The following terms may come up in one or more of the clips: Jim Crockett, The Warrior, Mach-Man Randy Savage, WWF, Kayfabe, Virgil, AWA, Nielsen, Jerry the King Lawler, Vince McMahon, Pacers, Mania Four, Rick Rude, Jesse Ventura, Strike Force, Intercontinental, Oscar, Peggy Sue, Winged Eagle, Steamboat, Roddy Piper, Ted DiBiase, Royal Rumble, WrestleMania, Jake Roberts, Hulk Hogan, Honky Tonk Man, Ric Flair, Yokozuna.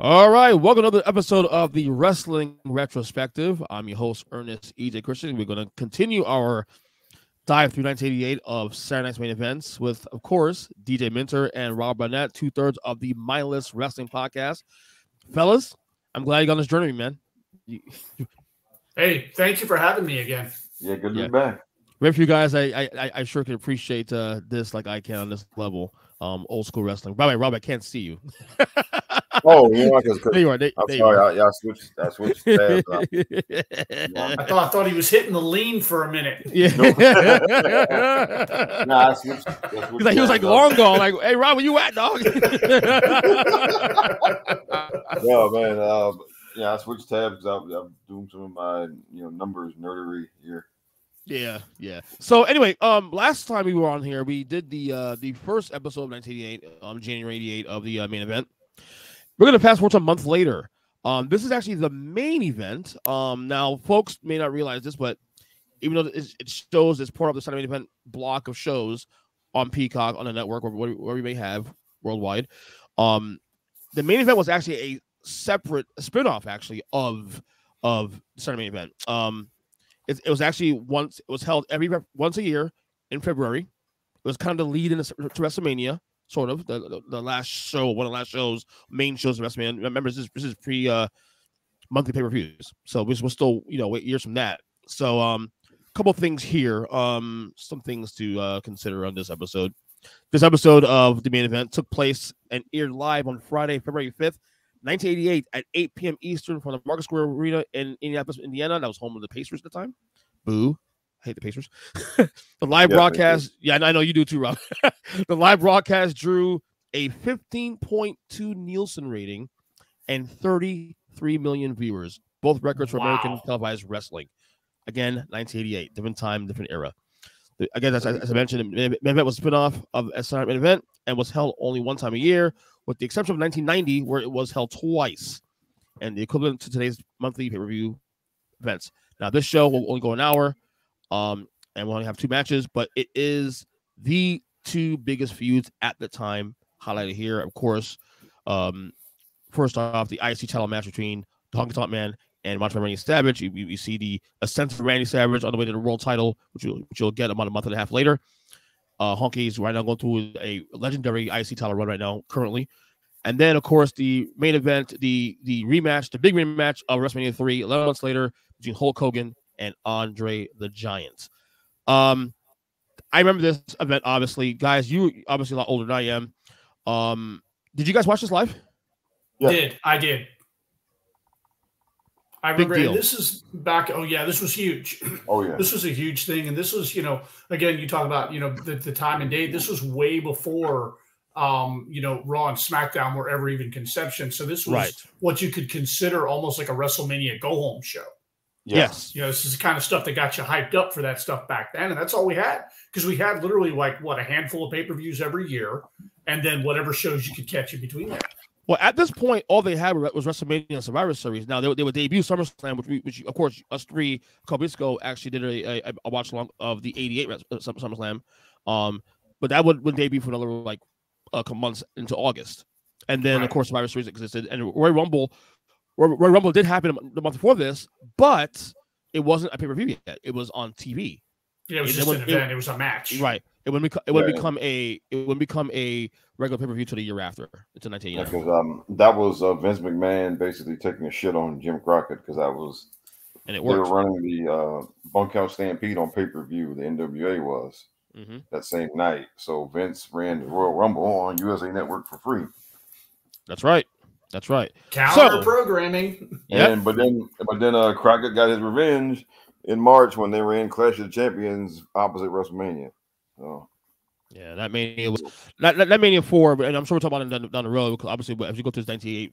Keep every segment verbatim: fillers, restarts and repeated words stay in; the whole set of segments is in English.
All right, welcome to another episode of the Wrestling Retrospective. I'm your host, Ernest E J Christian. We're going to continue our dive through nineteen eighty-eight of Saturday Night's Main Events with, of course, D J Minter and Rob Burnett, two-thirds of the Mindless Wrestling Podcast. Fellas, I'm glad you got on this journey, man. Hey, thank you for having me again. Yeah, good to yeah. be back. Right for you guys, I, I I sure can appreciate uh, this like I can on this level, um, old-school wrestling. By the way, Rob, I can't see you. Oh, you know, there you are. There, I'm there sorry, y'all switched. I switched. Tabs. I thought I thought he was hitting the lean for a minute. Yeah. No, nah, I switched. I switched like, he was like long gone. Like, hey, Rob, where you at, dog? No, man. Uh, yeah, I switched tabs. I'm, I'm doing some of my you know numbers nerdery here. Yeah, yeah. So anyway, um, last time we were on here, we did the uh the first episode of nineteen eighty-eight, um, January eighty-eight of the uh, main event. We're going to fast forward to a month later. Um, this is actually the main event. Um, now, folks may not realize this, but even though it's, it shows it's part of the Saturday main event block of shows on Peacock, on the network, or where we may have worldwide, um, the main event was actually a separate spinoff, actually, of of the Saturday main event. Um, it, it was actually once it was held every once a year in February. It was kind of the lead in the, to WrestleMania. Sort of the, the the last show, one of the last shows, main shows of WrestleMania. Remember, this is this is pre uh, monthly pay per views, so we're still you know wait years from that. So um, a couple things here, um, some things to uh, consider on this episode. This episode of the main event took place and aired live on Friday, February fifth, nineteen eighty-eight, at eight p m Eastern from the Market Square Arena in Indianapolis, Indiana. That was home of the Pacers at the time. Boo. I hate the Pacers. the live yeah, broadcast, yeah, I know you do too, Rob. The live broadcast drew a fifteen point two Nielsen rating and thirty-three million viewers, both records for wow. American televised wrestling. Again, nineteen eighty-eight, different time, different era. Again, as I, as I mentioned, the main event was a spinoff of a Saturday main event and was held only one time a year, with the exception of nineteen ninety, where it was held twice, and the equivalent to today's monthly pay-per-view events. Now, this show will only go an hour. Um, and we only have two matches, but it is the two biggest feuds at the time highlighted here. Of course, um, first off, the I C title match between the Honky Tonk Man and Mach-Man Randy Savage. You, you see the ascent of Randy Savage on the way to the world title, which you'll, which you'll get about a month and a half later. Uh, Honky's right now going through a legendary I C title run right now, currently. And then, of course, the main event, the the rematch, the big rematch of WrestleMania three, eleven months later, between Hulk Hogan and Andre the Giant. Um, I remember this event, obviously. Guys, you obviously a lot older than I am. Um, did you guys watch this live? Yeah. Did. I did. I Big remember deal. This is back. Oh, yeah, this was huge. Oh, yeah. This was a huge thing. And this was, you know, again, you talk about, you know, the, the time and date. This was way before, um, you know, Raw and SmackDown were ever even conception. So this was right. what you could consider almost like a WrestleMania go-home show. Yes. yes. You know, this is the kind of stuff that got you hyped up for that stuff back then. And that's all we had, because we had literally like, what, a handful of pay-per-views every year, and then whatever shows you could catch in between that. Well, at this point, all they had was WrestleMania and Survivor Series. Now, they, they would debut SummerSlam, which, we, which of course, us three, a couple weeks ago, actually did a, a, a watch-along of the eighty-eight SummerSlam. Um, but that would, would debut for another, like, a couple months into August. And then, right. of course, Survivor Series existed. And Royal Rumble... Royal Rumble did happen the month before this, but it wasn't a pay-per-view yet. It was on T V. Yeah, it was it, just it, an event. It, it was a match. Right. It wouldn't become it wouldn't yeah. become a it wouldn't become a regular pay-per-view till the year after. It's a nineteen year. Because um that was uh, Vince McMahon basically taking a shit on Jim Crockett, because I was and it worked. They were running the uh, Bunkhouse Stampede on pay-per-view. The N W A was mm-hmm. that same night. So Vince ran the Royal Rumble on U S A Network for free. That's right. That's right. Counter so, programming. Yep. And but then but then uh Crockett got his revenge in March when they ran Clash of the Champions opposite WrestleMania. So yeah, that Mania was that, that, that Mania Four, and I'm sure we'll talk about it down, down the road, because obviously as you go through this nineteen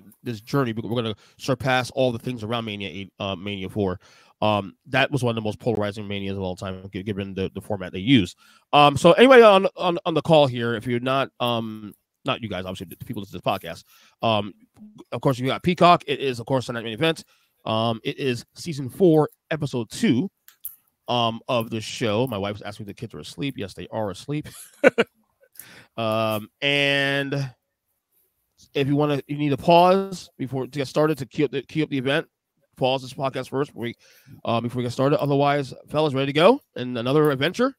eighty-eight this journey, we're gonna surpass all the things around Mania eight, uh, Mania Four. Um, that was one of the most polarizing manias of all time, given the, the format they use. Um, so anybody on, on on the call here, if you're not um not you guys, obviously, the people listen to this podcast. Um, of course, you got Peacock. It is, of course, Saturday Night Main Event. Um, it is season four, episode two um, of the show. My wife's asking if the kids are asleep. Yes, they are asleep. um, and If you want to, you need to pause before to get started to queue up the, queue up the event. Pause this podcast first before we, uh, before we get started. Otherwise, fellas, ready to go and another adventure?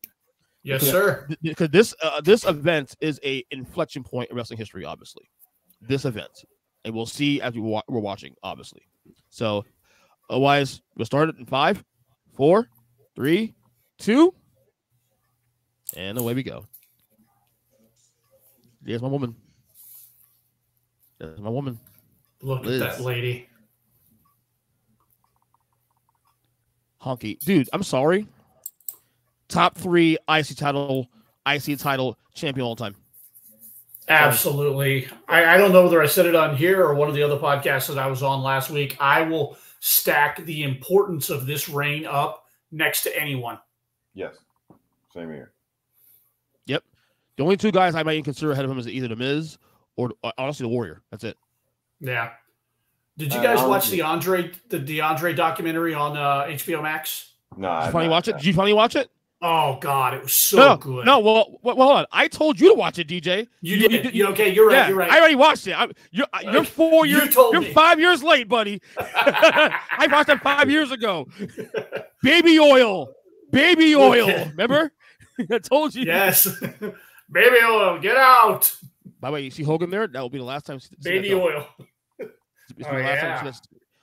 Yes, because, sir. Because this uh, this event is a inflection point in wrestling history. Obviously, this event, and we'll see as we wa we're watching. Obviously, so otherwise, we'll start it in five, four, three, two, and away we go. There's my woman. There's my woman. Look Liz. At that lady. Honky. Dude, I'm sorry. Top three I C title, I C title champion all time. Absolutely. I, I don't know whether I said it on here or one of the other podcasts that I was on last week. I will stack the importance of this reign up next to anyone. Yes. Same here. Yep. The only two guys I might even consider ahead of him is either The Miz or, uh, honestly, The Warrior. That's it. Yeah. Did you guys uh, watch the Andre the DeAndre documentary on uh, H B O Max? No, did you finally watch it? Did you finally watch it? Oh God, it was so no, good. No, well, well, hold on. I told you to watch it, D J. You, you did. You, you, okay, you're right. Yeah, you're right. I already watched it. I, you're, you're four years. You told you're me. five years late, buddy. I watched it five years ago. Baby oil, baby oil. Remember? I told you. Yes. Baby oil, get out. By the way, you see Hogan there? That will be the last time. Baby oil. It's oh, yeah. time,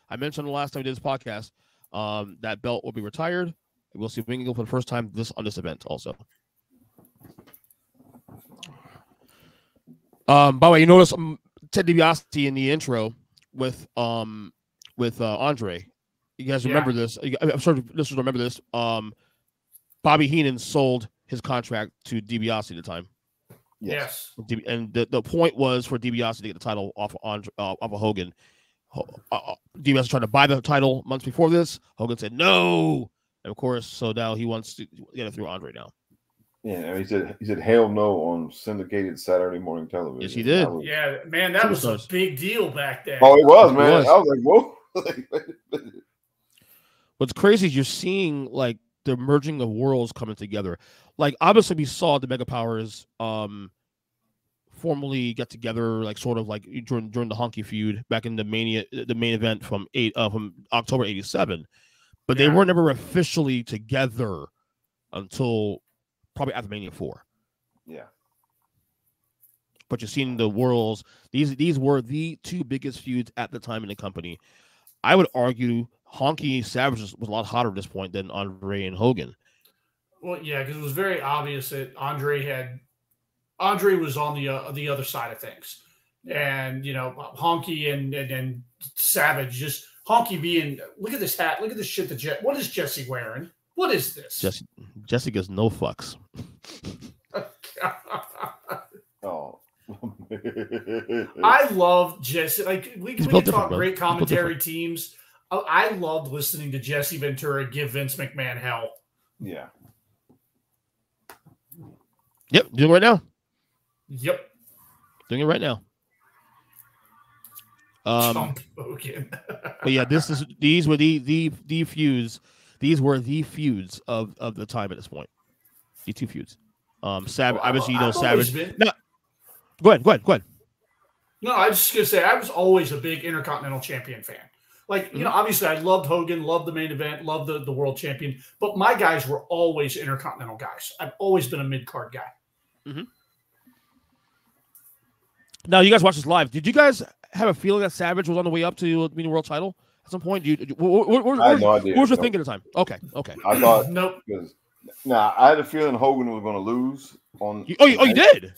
I mentioned the last time we did this podcast um, that belt will be retired. We'll see if we can go for the first time this on this event also. Um, by the way, you notice um, Ted DiBiase in the intro with um, with uh, Andre. You guys remember yeah. this? I'm sure listeners remember this. Um, Bobby Heenan sold his contract to DiBiase at the time. Yes. yes. And the, the point was for DiBiase to get the title off of, Andre, uh, off of Hogan. Uh, DiBiase tried to buy the title months before this. Hogan said no, and of course, so now he wants to get it through Andre now. Yeah, and he said he said hell no on syndicated Saturday morning television. Yes, he did. Was, yeah, man, that was stars. a big deal back then. Oh, it was, man. It was. I was like, whoa. What's crazy is you're seeing like the merging of worlds coming together. Like obviously, we saw the Mega Powers um, formally get together, like sort of like during during the Honky feud back in the Mania, the main event from eight uh, from October eighty-seven. But yeah. they were never officially together until probably after Mania Four. Yeah. But you're seeing the worlds. These these were the two biggest feuds at the time in the company. I would argue Honky Savage was a lot hotter at this point than Andre and Hogan. Well, yeah, because it was very obvious that Andre had Andre was on the uh, the other side of things, and you know Honky and and, and Savage just Honky being look at this hat, look at this shit that Je what is Jesse wearing? What is this? Jesse Jesse gives no fucks. Oh. I love Jesse. Like we, we can talk great commentary teams. I loved listening to Jesse Ventura give Vince McMahon hell. Yeah. Yep, doing it right now. Yep. Doing it right now. Um But yeah, this is these were the the the feuds. These were the feuds of, of the time at this point. The two feuds. Um Savage well, obviously you know I've Savage. Been... No. Go ahead, go ahead, go ahead. No, I was just gonna say I was always a big Intercontinental Champion fan. Like, you know, obviously I loved Hogan, loved the main event, loved the, the world champion, but my guys were always Intercontinental guys. I've always been a mid-card guy. Mm-hmm. Now, you guys watch this live. Did you guys have a feeling that Savage was on the way up to the world title at some point? You, what, what, what, I had no idea. What was your nope. thinking at the time? Okay, okay. I thought, nope. Nah, I had a feeling Hogan was going to lose. on. You, oh, you, oh, you did?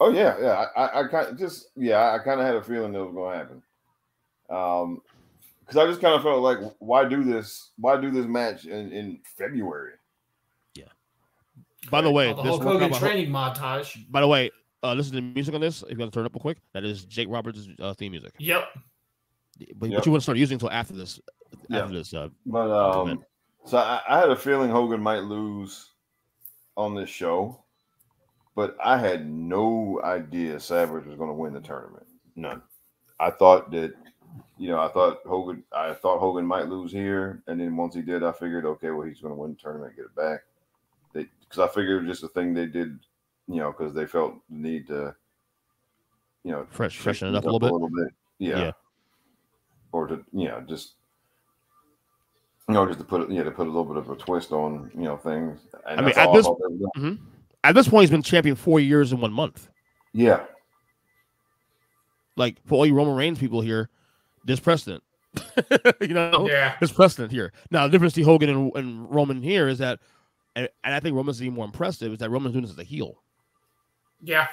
Oh, yeah, yeah. I, I kind of just, yeah, I kind of had a feeling that was going to happen. Um, because I just kind of felt like, why do this? Why do this match in, in February? Yeah. By the way, oh, the this Hulk Hogan training Hulk. montage. By the way, uh, listen to the music on this. If you want to turn it up real quick, that is Jake Roberts' uh, theme music. Yep. But, yep. but you wouldn't start using until after this. After yeah. this. Uh, but um, event. so I, I had a feeling Hogan might lose on this show, but I had no idea Savage was going to win the tournament. None. I thought that. You know, I thought Hogan, I thought Hogan might lose here, and then once he did, I figured, okay, well, he's going to win the tournament, get it back. They, because I figured it was just a thing they did, you know, because they felt the need to, you know, fresh, freshen it up, up a little bit. A little bit. Yeah. yeah. Or to, you know, just, you know, just to put, yeah, to put a little bit of a twist on, you know, things. And I mean, at this, mm-hmm. at this point, he's been champion four years and one month. Yeah. Like, for all you Roman Reigns people here, there's precedent. you know, yeah. there's precedent here. Now, the difference between Hogan and, and Roman here is that, and, and I think Roman's even more impressive, is that Roman's doing this as a heel. Yeah.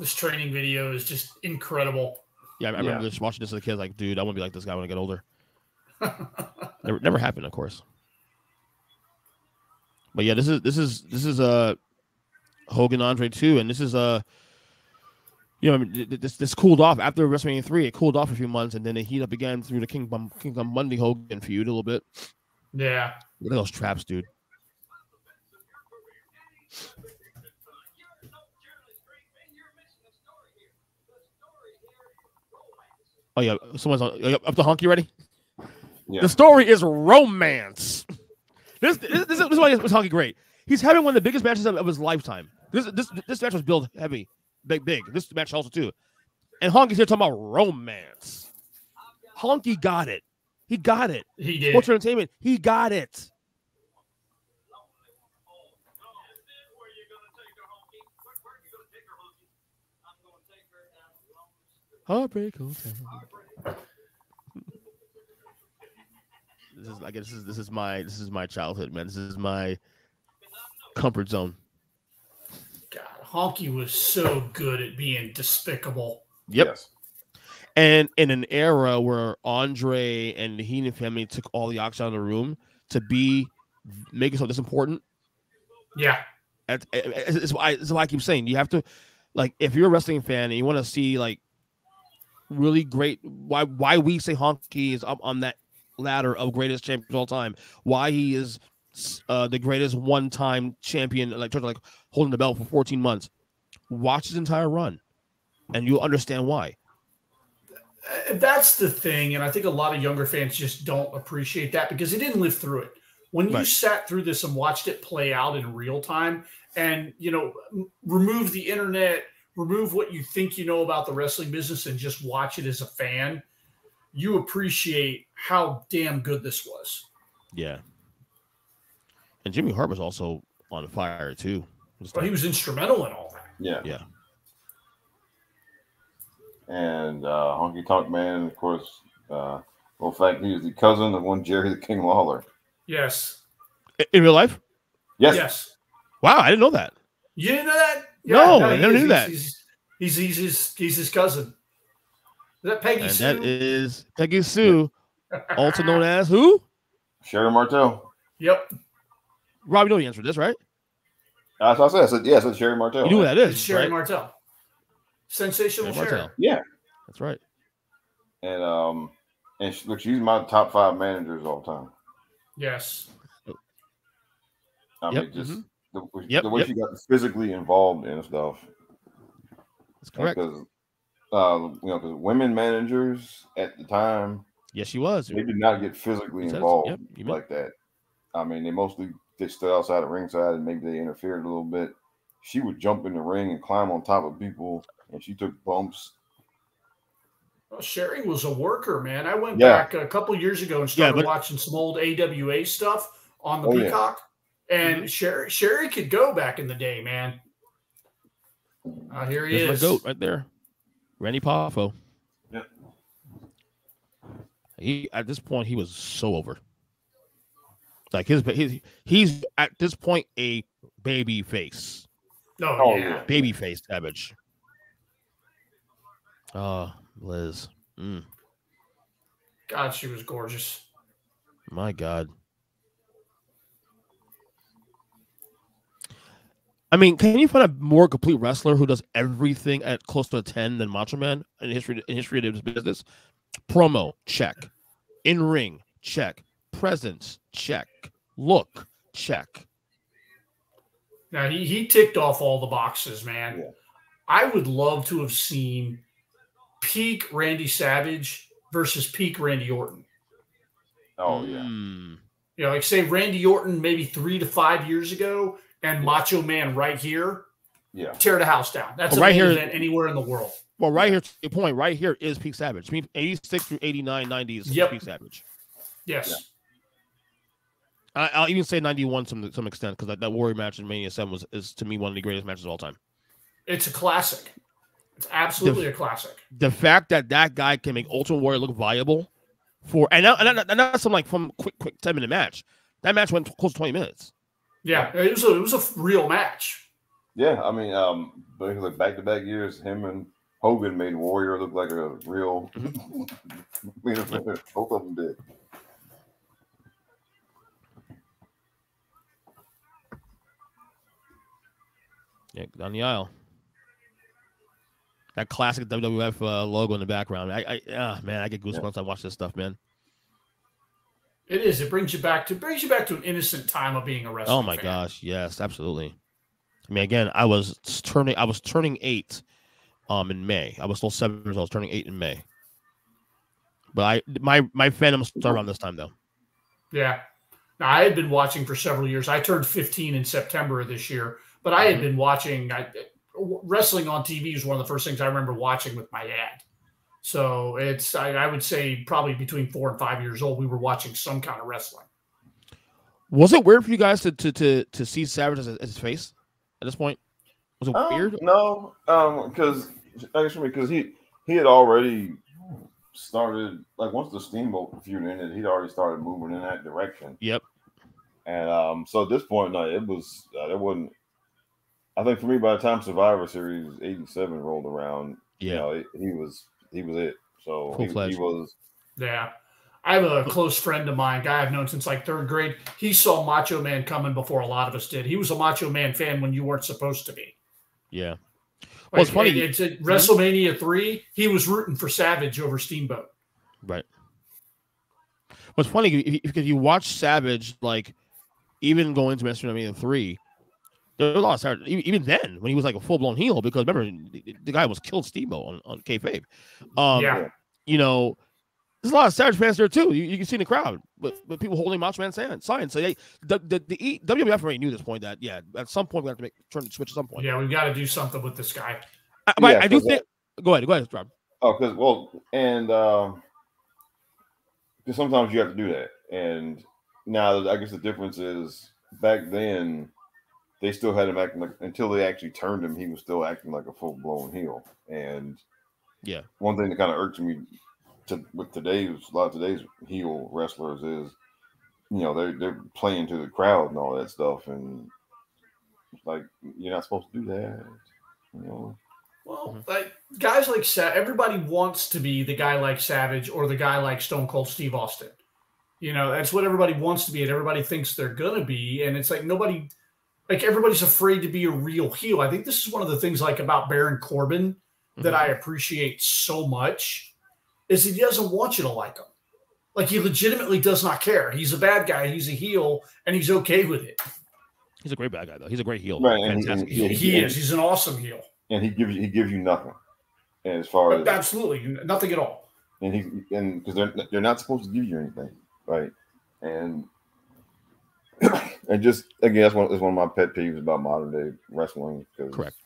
This training video is just incredible. Yeah, I remember yeah. just watching this as a kid, like, dude, I want to be like this guy when I get older. never, never happened, of course. But yeah, this is this is this is a uh, Hogan Andre two, and this is a uh, you know I mean, this this cooled off after WrestleMania three. It cooled off a few months, and then it heated up again through the Kingdom Kingdom Monday Hogan feud a little bit. Yeah, look at those traps, dude. Oh yeah, someone's on, up to Honky. Ready? Yeah. The story is romance. This this, this is why it's Honky great. He's having one of the biggest matches of, of his lifetime. This this this match was billed heavy, big big. This match also too, and Honky's here talking about romance. Honky got it. He got it. He did. Sports entertainment. He got it. Heartbreak Hotel. This is, I guess, this is this is my this is my childhood, man. This is my comfort zone. God, Honky was so good at being despicable. Yep. Yes. And in an era where Andre and the Heenan family took all the oxygen out of the room to be making something this important. Yeah. That's why I keep saying you have to, like, if you're a wrestling fan and you want to see, like, really great, why why we say Honky is up on that ladder of greatest champions of all time, why he is uh the greatest one-time champion, like like holding the belt for fourteen months. Watch his entire run and you'll understand why. That's the thing, and I think a lot of younger fans just don't appreciate that because they didn't live through it. When you right. sat through this and watched it play out in real time, and, you know, remove the internet, remove what you think you know about the wrestling business and just watch it as a fan, you appreciate how damn good this was. Yeah. And Jimmy Hart was also on fire, too. But he was instrumental in all that. Yeah. Yeah. And uh, Honky Tonk Man, of course, uh, well, in fact, he was the cousin of one Jerry the King Lawler. Yes. In real life? Yes. Yes. Wow, I didn't know that. You didn't know that? Yeah, no, no, I never knew he's, that. He's he's, he's, he's he's his cousin. Is that Peggy and Sue? That is Peggy Sue, also known as who? Sherry Martel. Yep. Rob, you know the answer to this, right? That's what I said. I said, yeah, I said Sherry Martel. You knew what that is. It's Sherry right? Martel. Sensational Sherry. Martel. Yeah. That's right. And um, and she, look, she's my top five managers all time. Yes. I yep. mean, just. Mm-hmm. The, yep, the way yep. she got physically involved in stuff. That's correct. Because uh, you know, because women managers at the time, yes, she was. They did not get physically you involved yep, like mean. that. I mean, they mostly they stood outside of ringside and maybe they interfered a little bit. She would jump in the ring and climb on top of people, and she took bumps. Well, Sherry was a worker, man. I went yeah. back a couple years ago and started yeah, but... watching some old A W A stuff on the oh, Peacock. Yeah. And Sherry, Sherry could go back in the day, man. Uh, here he There's is. My goat right there. Randy Poffo. Yeah. He, at this point, he was so over. Like, his, his he's at this point a baby face. No, oh, yeah. Baby face Savage. Oh, Liz. Mm. God, she was gorgeous. My God. I mean, can you find a more complete wrestler who does everything at close to a ten than Macho Man in history in history of his business? Promo, check. In ring, check. Presence, check. Look, check. Now he he ticked off all the boxes, man. Yeah. I would love to have seen peak Randy Savage versus peak Randy Orton. Oh yeah. Mm. You know, like, say Randy Orton maybe three to five years ago. And Macho Man right here, yeah, tear the house down. That's well, a right here event anywhere in the world. Well, right here, your point right here is peak Savage. I mean, eighty-six through eighty-nine, ninety is yep. peak Savage. Yes. Yeah. I, I'll even say ninety-one to some extent, because that, that Warrior match in Mania seven was, is to me, one of the greatest matches of all time. It's a classic. It's absolutely the, a classic. The fact that that guy can make Ultra Warrior look viable for, and not, and not some like from quick, quick ten minute match. That match went close to twenty minutes. Yeah, it was a, it was a real match. Yeah, I mean, um, like back to back years, him and Hogan made Warrior look like a real. Both of them did. Yeah, down the aisle. That classic W W F uh, logo in the background. I, I, uh, man, I get goosebumps. Yeah. I watch this stuff, man. It is. It brings you back to brings you back to an innocent time of being a wrestler. Oh my fan. gosh, yes, absolutely. I mean, again, I was turning I was turning eight, um, in May. I was still seven years old, turning eight in May. But I my my fandom started around this time though. Yeah, now, I had been watching for several years. I turned fifteen in September of this year, but I had mm-hmm. been watching. I, wrestling on T V was one of the first things I remember watching with my dad. So it's, I, I would say probably between four and five years old, we were watching some kind of wrestling. Was it weird for you guys to to to, to see Savage as, as his face at this point? Was it um, weird? No, um, because actually, because he he had already started, like once the Steamboat feud ended, he'd already started moving in that direction. Yep. And um, so at this point, no, it was uh, it wasn't. I think for me, by the time Survivor Series eighty-seven rolled around, yeah, you know, it, he was. He was it. So he, he was. Yeah. I have a close friend of mine, guy I've known since like third grade. He saw Macho Man coming before a lot of us did. He was a Macho Man fan when you weren't supposed to be. Yeah. Like, well, it's funny. It, it's at WrestleMania three. He was rooting for Savage over Steamboat. Right. What's funny, because you watch Savage, like even going to WrestleMania three, there was a lot of Savage, even then, when he was like a full-blown heel, because remember, the guy was killed Steamboat on, on kayfabe. Um, yeah. You know, there's a lot of Savage fans there, too. You, you can see in the crowd, but, but people holding Macho Man signs. So they, the, the, the W W F already knew this point that, yeah, at some point we have to make, turn the switch at some point. Yeah, we've got to do something with this guy. I, yeah, I, I do think... That, go ahead, go ahead, Rob. Oh, because, well, and uh, cause sometimes you have to do that. And now, I guess the difference is back then... They still had him acting like, until they actually turned him, he was still acting like a full-blown heel. And yeah, one thing that kind of irks me to, with today's a lot of today's heel wrestlers is, you know, they're they're playing to the crowd and all that stuff, and like you're not supposed to do that. You know, well, like guys like Sa- everybody wants to be the guy like Savage or the guy like Stone Cold Steve Austin. You know, that's what everybody wants to be, and everybody thinks they're gonna be, and it's like nobody. Like everybody's afraid to be a real heel. I think this is one of the things like about Baron Corbin that mm-hmm. I appreciate so much is that he doesn't want you to like him. Like he legitimately does not care. He's a bad guy. He's a heel, and he's okay with it. He's a great bad guy though. He's a great heel. Right, and Fantastic he, and heel. He, he is. He's an awesome heel. And he gives you, he gives you nothing. And as far as absolutely nothing at all. And he and because they're they're not supposed to give you anything, right? And and just again, that's one, that's one of my pet peeves about modern day wrestling. Correct.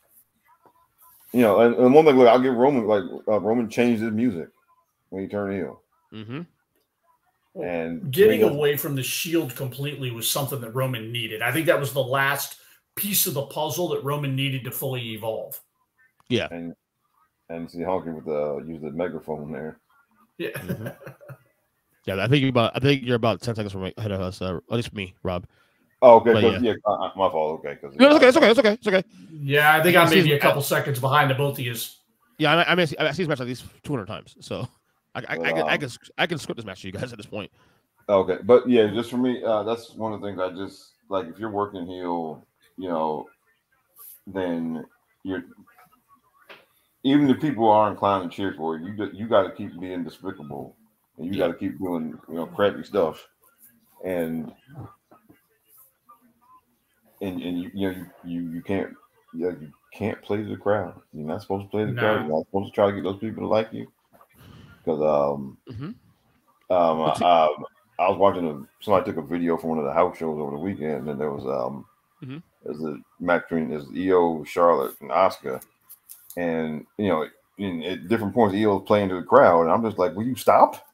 You know, and, and one thing, look, I'll give Roman like uh, Roman changed his music when he turned heel. Mm-hmm. Well, and getting away from the Shield completely was something that Roman needed. I think that was the last piece of the puzzle that Roman needed to fully evolve. Yeah, and and see Honky with the uh, use the megaphone there. Yeah. Mm-hmm. Yeah, I think you're about. I think you're about ten seconds from ahead of us. Uh, at least me, Rob. Oh, okay. Yeah, yeah uh, my fault. Okay, no, it's okay. It's okay. It's okay. It's okay. Yeah, I think I'm maybe a couple I, seconds behind the both of you. Yeah, I, I mean, I see this match at least two hundred times, so I, I, um, I, can, I can I can script this match to you guys at this point. Okay, but yeah, just for me, uh, that's one of the things I just like. If you're working heel, you know, then you're. Even if people are inclined to cheer for you, you you got to keep being despicable. And you yeah. got to keep doing, you know, crappy stuff, and and and you, you know you you, you can't you, know, you can't play to the crowd. You're not supposed to play the no. crowd. You're not supposed to try to get those people to like you. Because um mm-hmm. um I, I, I was watching a, somebody took a video from one of the house shows over the weekend, and there was um mm-hmm. There's a match between there's E O, Charlotte, and Oscar, and you know, in, at different points, E O's playing to the crowd, and I'm just like, "Will you stop?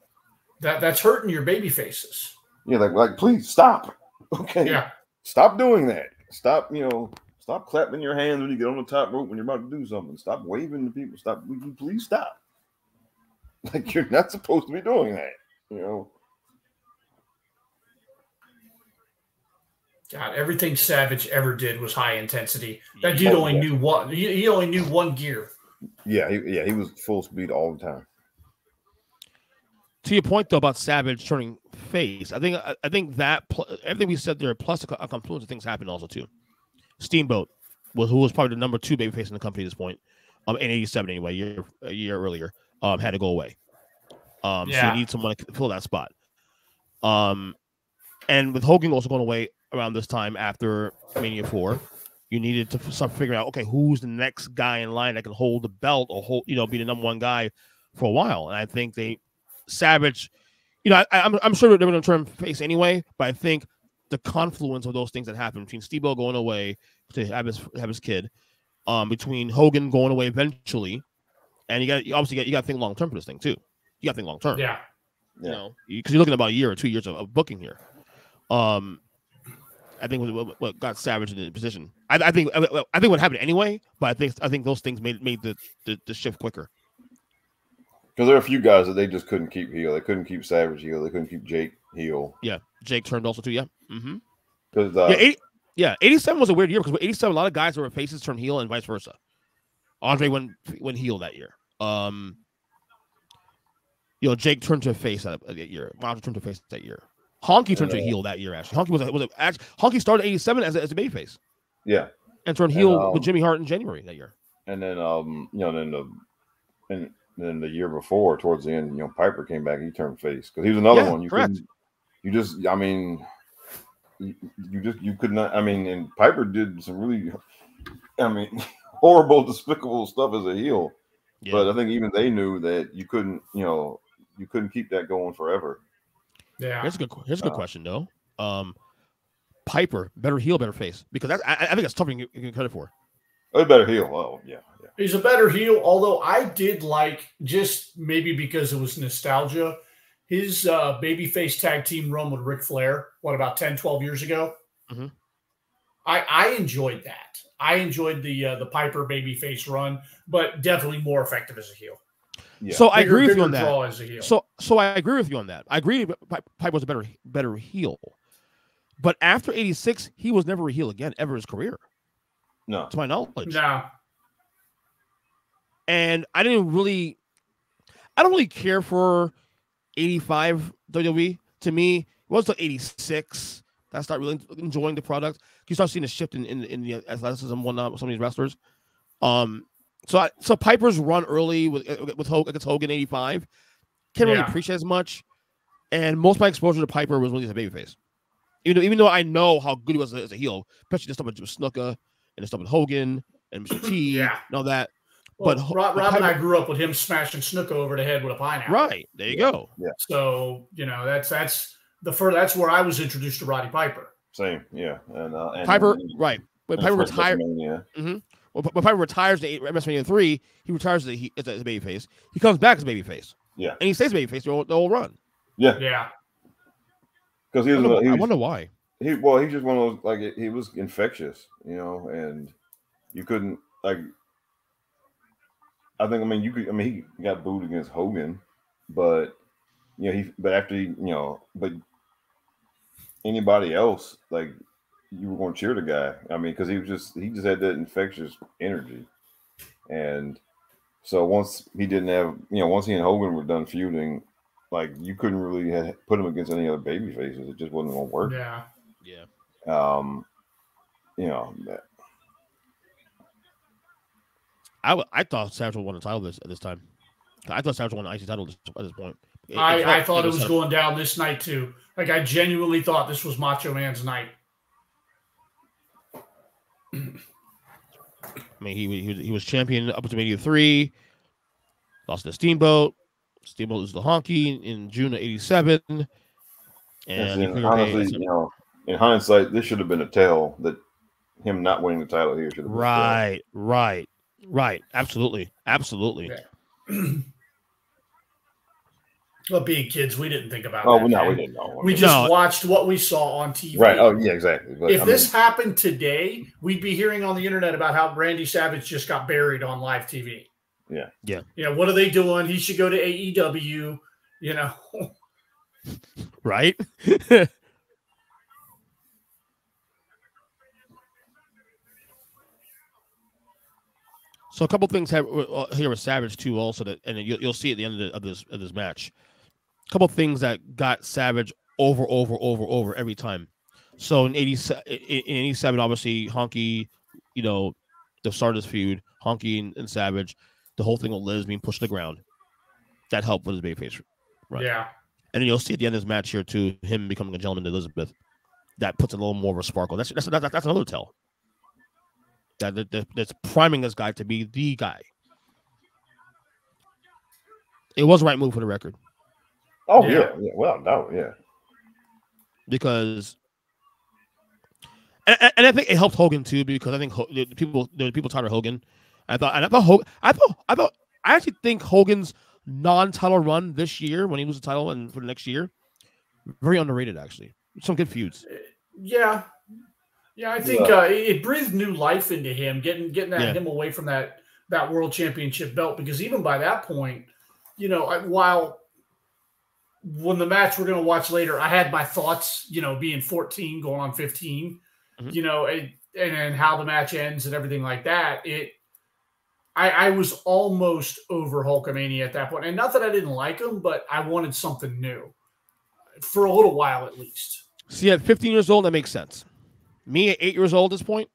That that's hurting your baby faces." Yeah, like like please stop. Okay, yeah, stop doing that. Stop, you know, stop clapping your hands when you get on the top rope when you're about to do something. Stop waving to people. Stop, will you please stop. Like, you're not supposed to be doing that, you know. God, everything Savage ever did was high intensity. That dude oh, only yeah. knew one. He only knew one gear. Yeah, he, yeah, he was full speed all the time. To your point, though, about Savage turning face, I think I, I think that everything we said there, plus a, a confluence of things happened also too. Steamboat was who was probably the number two babyface in the company at this point, um, in eighty-seven anyway, a year a year earlier. Um, had to go away. Um, yeah. So you need someone to fill that spot. Um, and with Hogan also going away around this time after Mania Four, you needed to start figuring out, okay, who's the next guy in line that can hold the belt or hold, you know, be the number one guy for a while. And I think they Savage, you know, I, I'm I'm sure they're going to turn face anyway, but I think the confluence of those things that happened between Steamboat going away to have his have his kid, um, between Hogan going away eventually. And you got obviously you got, you got to think long term for this thing too. You got to think long term. Yeah, you know, because you're looking at about a year or two years of, of booking here. Um, I think what, what got Savage in the position. I, I think I, I think what happened anyway, but I think I think those things made made the the, the shift quicker. Because there are a few guys that they just couldn't keep heel. They couldn't keep Savage heel. They couldn't keep Jake heel. Yeah, Jake turned also too. Yeah. Because mm-hmm. uh, yeah, eighty, yeah, eighty-seven was a weird year because with eighty-seven, a lot of guys who were faces turned heel and vice versa. Andre went went heel that year. Um, you know, Jake turned to a face that, that year. Roger turned to face that year. Honky turned to heel that year. Actually, Honky was a, was a, actually, Honky started eighty-seven as a, as a babyface. Yeah, and turned heel and, um, with Jimmy Hart in January that year. And then, um, you know, then the and then the year before, towards the end, you know, Piper came back. He turned face because he was another yeah, one. You correct. You just, I mean, you, you just you could not. I mean, and Piper did some really, I mean, horrible, despicable stuff as a heel. Yeah. But I think even they knew that you couldn't, you know, you couldn't keep that going forever. Yeah, here's a good, here's a good uh, question though. Um, Piper, better heel, better face, because that's, I, I think that's something you can credit for. A better heel, oh yeah, yeah. He's a better heel. Although I did like, just maybe because it was nostalgia, his uh, babyface tag team run with Ric Flair. What, about ten, twelve years ago? Mm-hmm. I I enjoyed that. I enjoyed the uh, the Piper babyface run, but definitely more effective as a heel. Yeah. So bigger, I agree with you on that. So so I agree with you on that. I agree Piper was a better better heel, but after eighty-six, he was never a heel again ever in his career. No, to my knowledge. No. And I didn't really, I don't really care for eighty-five W W E. To me, it was until eighty-six. That's not really enjoying the product. You start seeing a shift in, in, in the athleticism and whatnot with some of these wrestlers. Um, so I, so Piper's run early with with Hogan, against Hogan eighty-five, can't yeah. really appreciate as much. And most of my exposure to Piper was when he was a babyface. Even though, even though I know how good he was as a, as a heel, especially this stuff with Snuka and the stuff with Hogan and Mister T, yeah, and all that. Well, but Rob, Rob Piper, and I grew up with him smashing Snuka over the head with a pineapple. Right there, you yeah. go. Yeah. So you know that's that's. The first, that's where I was introduced to Roddy Piper. Same, yeah. And, uh, and Piper, right. When Piper retired, mm-hmm. well, when Piper retires at WrestleMania three, he retires as a, as a babyface. He comes back as a babyface. Yeah. And he stays babyface the whole, the whole run. Yeah. Yeah. Because he was, I wonder, uh, he was, I wonder why. He Well, he's just one of those, like, he was infectious, you know, and you couldn't, like, I think, I mean, you could, I mean, he got booed against Hogan, but, you know, he, but after he, you know, but, anybody else, like, you were going to cheer the guy. I mean, because he was just he just had that infectious energy, and so once he didn't have, you know, once he and Hogan were done feuding, like, you couldn't really have, put him against any other baby faces. It just wasn't going to work. Yeah, yeah. Um, you know, that. I w I thought Savage won the title this at this time. I thought Savage won the I C title this, at this point. It, I, not, I thought it was, it was going down this night too. Like, I genuinely thought this was Macho Man's night. I mean, he he, he was champion up to Mania three, lost to Steamboat. Steamboat loses to Honky in June of eighty-seven. And yes, in, honestly, you know, in hindsight, this should have been a tell that him not winning the title here should have been right, done. right, right. Absolutely, absolutely. Yeah. Well, being kids, we didn't think about. Oh that, no, man. we didn't know. I mean, we just no. watched what we saw on T V. Right. Oh yeah, exactly. But, if I this mean, happened today, we'd be hearing on the internet about how Randy Savage just got buried on live T V. Yeah. Yeah. You know, what are they doing? He should go to A E W. You know. Right. So a couple things have, uh, here with Savage too, also that, and you'll, you'll see at the end of, the, of this of this match. Couple things that got Savage over, over, over, over every time. So in eighty-seven, in eighty-seven, obviously Honky, you know, the start of this feud, Honky and, and Savage, the whole thing with Liz being pushed to the ground, that helped with his babyface run. Yeah, and then you'll see at the end of this match here too, him becoming a gentleman to Elizabeth, that puts a little more of a sparkle. That's that's that's, that's another tell that, that that's priming this guy to be the guy. It was the right move for the record. Oh, yeah. yeah, yeah. Well, no, yeah. Because, and, and I think it helped Hogan too, because I think the people, the people tired of Hogan. I thought, and I thought, Hogan, I thought, I thought, I actually think Hogan's non-title run this year, when he loses the title and for the next year, very underrated, actually. Some good feuds. Yeah. Yeah, I think uh, it breathed new life into him, getting getting that, yeah. him away from that, that world championship belt, because even by that point, you know, I, while, when the match we're going to watch later, I had my thoughts, you know, being fourteen, going on fifteen, mm-hmm. you know, and, and and how the match ends and everything like that. It, I, I was almost over Hulkamania at that point. And not that I didn't like him, but I wanted something new for a little while at least. See, at fifteen years old, that makes sense. Me at eight years old at this point,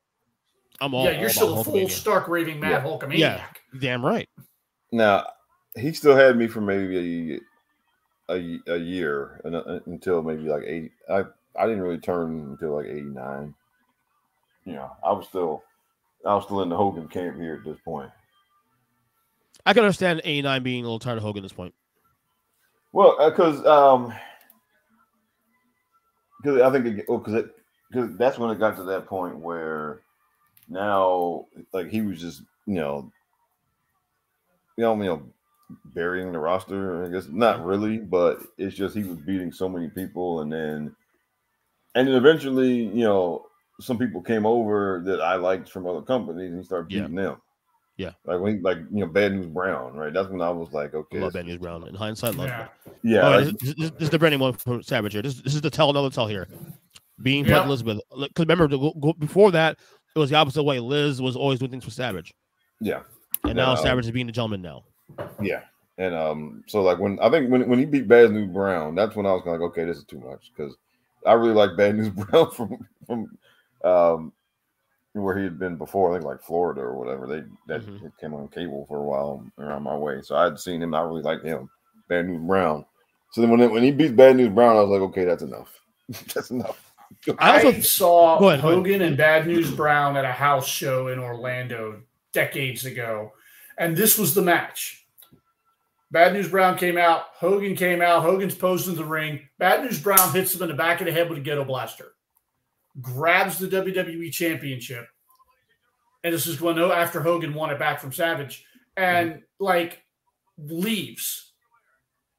I'm all. Yeah, you're all still a full, stark, raving mad yeah. Hulkamaniac. Yeah, damn right. Now, he still had me for maybe a. A, a year and, uh, until maybe like eighty. I, I didn't really turn until like eighty-nine. You know, I was still I was still in the Hogan camp here at this point. I can understand eighty-nine being a little tired of Hogan at this point. Well, because uh, um, because I think it, well, cause it, cause that's when it got to that point where now like he was just you know you know you know. burying the roster, I guess not really, but it's just he was beating so many people, and then and then eventually, you know, some people came over that I liked from other companies, and he started beating yeah. them. Yeah, like when, like you know, Bad News Brown, right? That's when I was like, okay, I love Bad News Brown. In hindsight, love yeah. It. Yeah, right, like, this, this, this is the branding one from Savage here. This, this is the tell, another tell here, being yeah. Elizabeth. Because remember, the, go, before that, it was the opposite way. Liz was always doing things for Savage. Yeah, and now, now Savage is being the gentleman now. Yeah, and um, so like when I think when, when he beat Bad News Brown, that's when I was kind of like, okay, this is too much, because I really like Bad News Brown from from um where he had been before. I think like Florida or whatever. They that mm-hmm. came on cable for a while around my way, so I had seen him. I really liked him, Bad News Brown. So then when when he beat Bad News Brown, I was like, okay, that's enough. That's enough. I also I saw ahead, Hogan and Bad News Brown at a house show in Orlando decades ago. And this was the match. Bad News Brown came out. Hogan came out. Hogan's posed in the ring. Bad News Brown hits him in the back of the head with a ghetto blaster. Grabs the W W E Championship. And this is when after Hogan won it back from Savage. And, mm-hmm. like, leaves.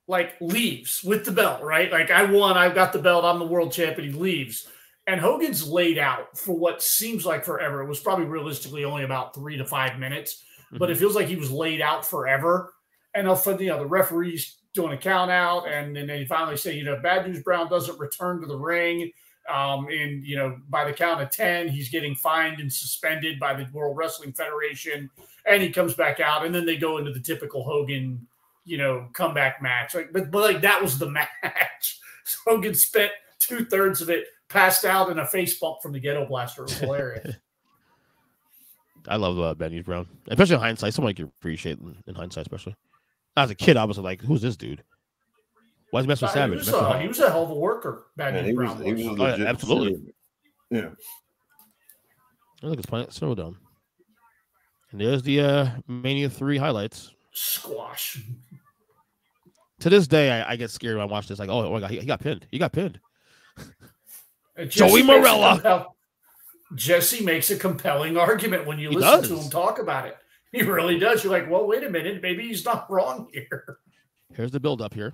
Like, leaves with the belt, right? Like, I won. I've got the belt. I'm the world champion. He leaves. And Hogan's laid out for what seems like forever. It was probably realistically only about three to five minutes. But it feels like he was laid out forever. And also, you know, the referee's doing a count out. And, and then they finally say, you know, Bad News Brown doesn't return to the ring. Um, and, you know, by the count of ten, he's getting fined and suspended by the World Wrestling Federation. And he comes back out. And then they go into the typical Hogan, you know, comeback match. Like, but, but like, that was the match. So Hogan spent two-thirds of it, passed out in a face bump from the ghetto blaster. It was hilarious. I love uh, Bad News Brown, especially in hindsight. Someone I can appreciate in, in hindsight, especially. As a kid, I was like, "Who's this dude? Why is he messing with Savage?" He was, uh, he was a hell of a worker. Bad Man, News he Brown, was, he was oh, legit yeah, absolutely. Yeah. Oh, look, it's playing slow down. And there's the uh, Mania Three highlights. Squash. To this day, I, I get scared when I watch this. Like, oh, oh my god, he, he got pinned. He got pinned. Joey Morella. Jesse makes a compelling argument when you he listen does. to him talk about it. He really does. You're like, well, wait a minute. Maybe he's not wrong here. Here's the build up here.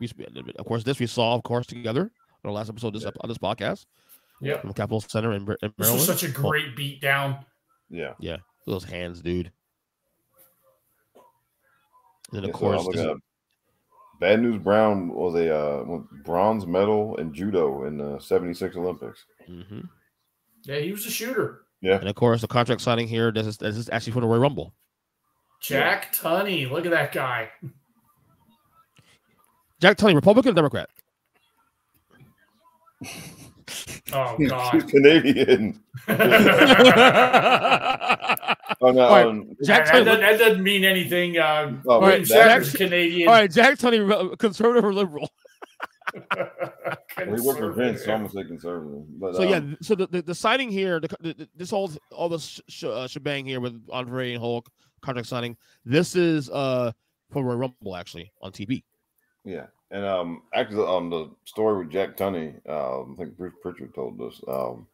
We, of course, this we saw, of course, together on the last episode of this, of this podcast. Yeah. From Capitol Center in, in Maryland. This was such a great oh. beat down. Yeah. Yeah. Those hands, dude. And then, of yeah, course, so Bad News Brown was a uh, bronze medal in judo in the seventy-six Olympics. Mm-hmm. Yeah, he was a shooter. Yeah. And, of course, the contract signing here, this is, this is actually for the Royal Rumble. Jack yeah. Tunney. Look at that guy. Jack Tunney, Republican or Democrat? Oh, God. He's Canadian. Oh, no, right. um, Jack that, Tunney, that, that doesn't mean anything. Uh, oh, right, Jack's Canadian. All right, Jack Tunney, conservative or liberal? He worked for Vince, yeah. so I'm going to say conservative. But, so, um, yeah, so the, the, the signing here, the, the, this whole all the sh sh uh, shebang here with Andre and Hulk, contract signing, this is uh, for Royal Rumble, actually, on T V. Yeah, and um, actually, on um, the story with Jack Tunney, um, I think Bruce Pritchard told us, um,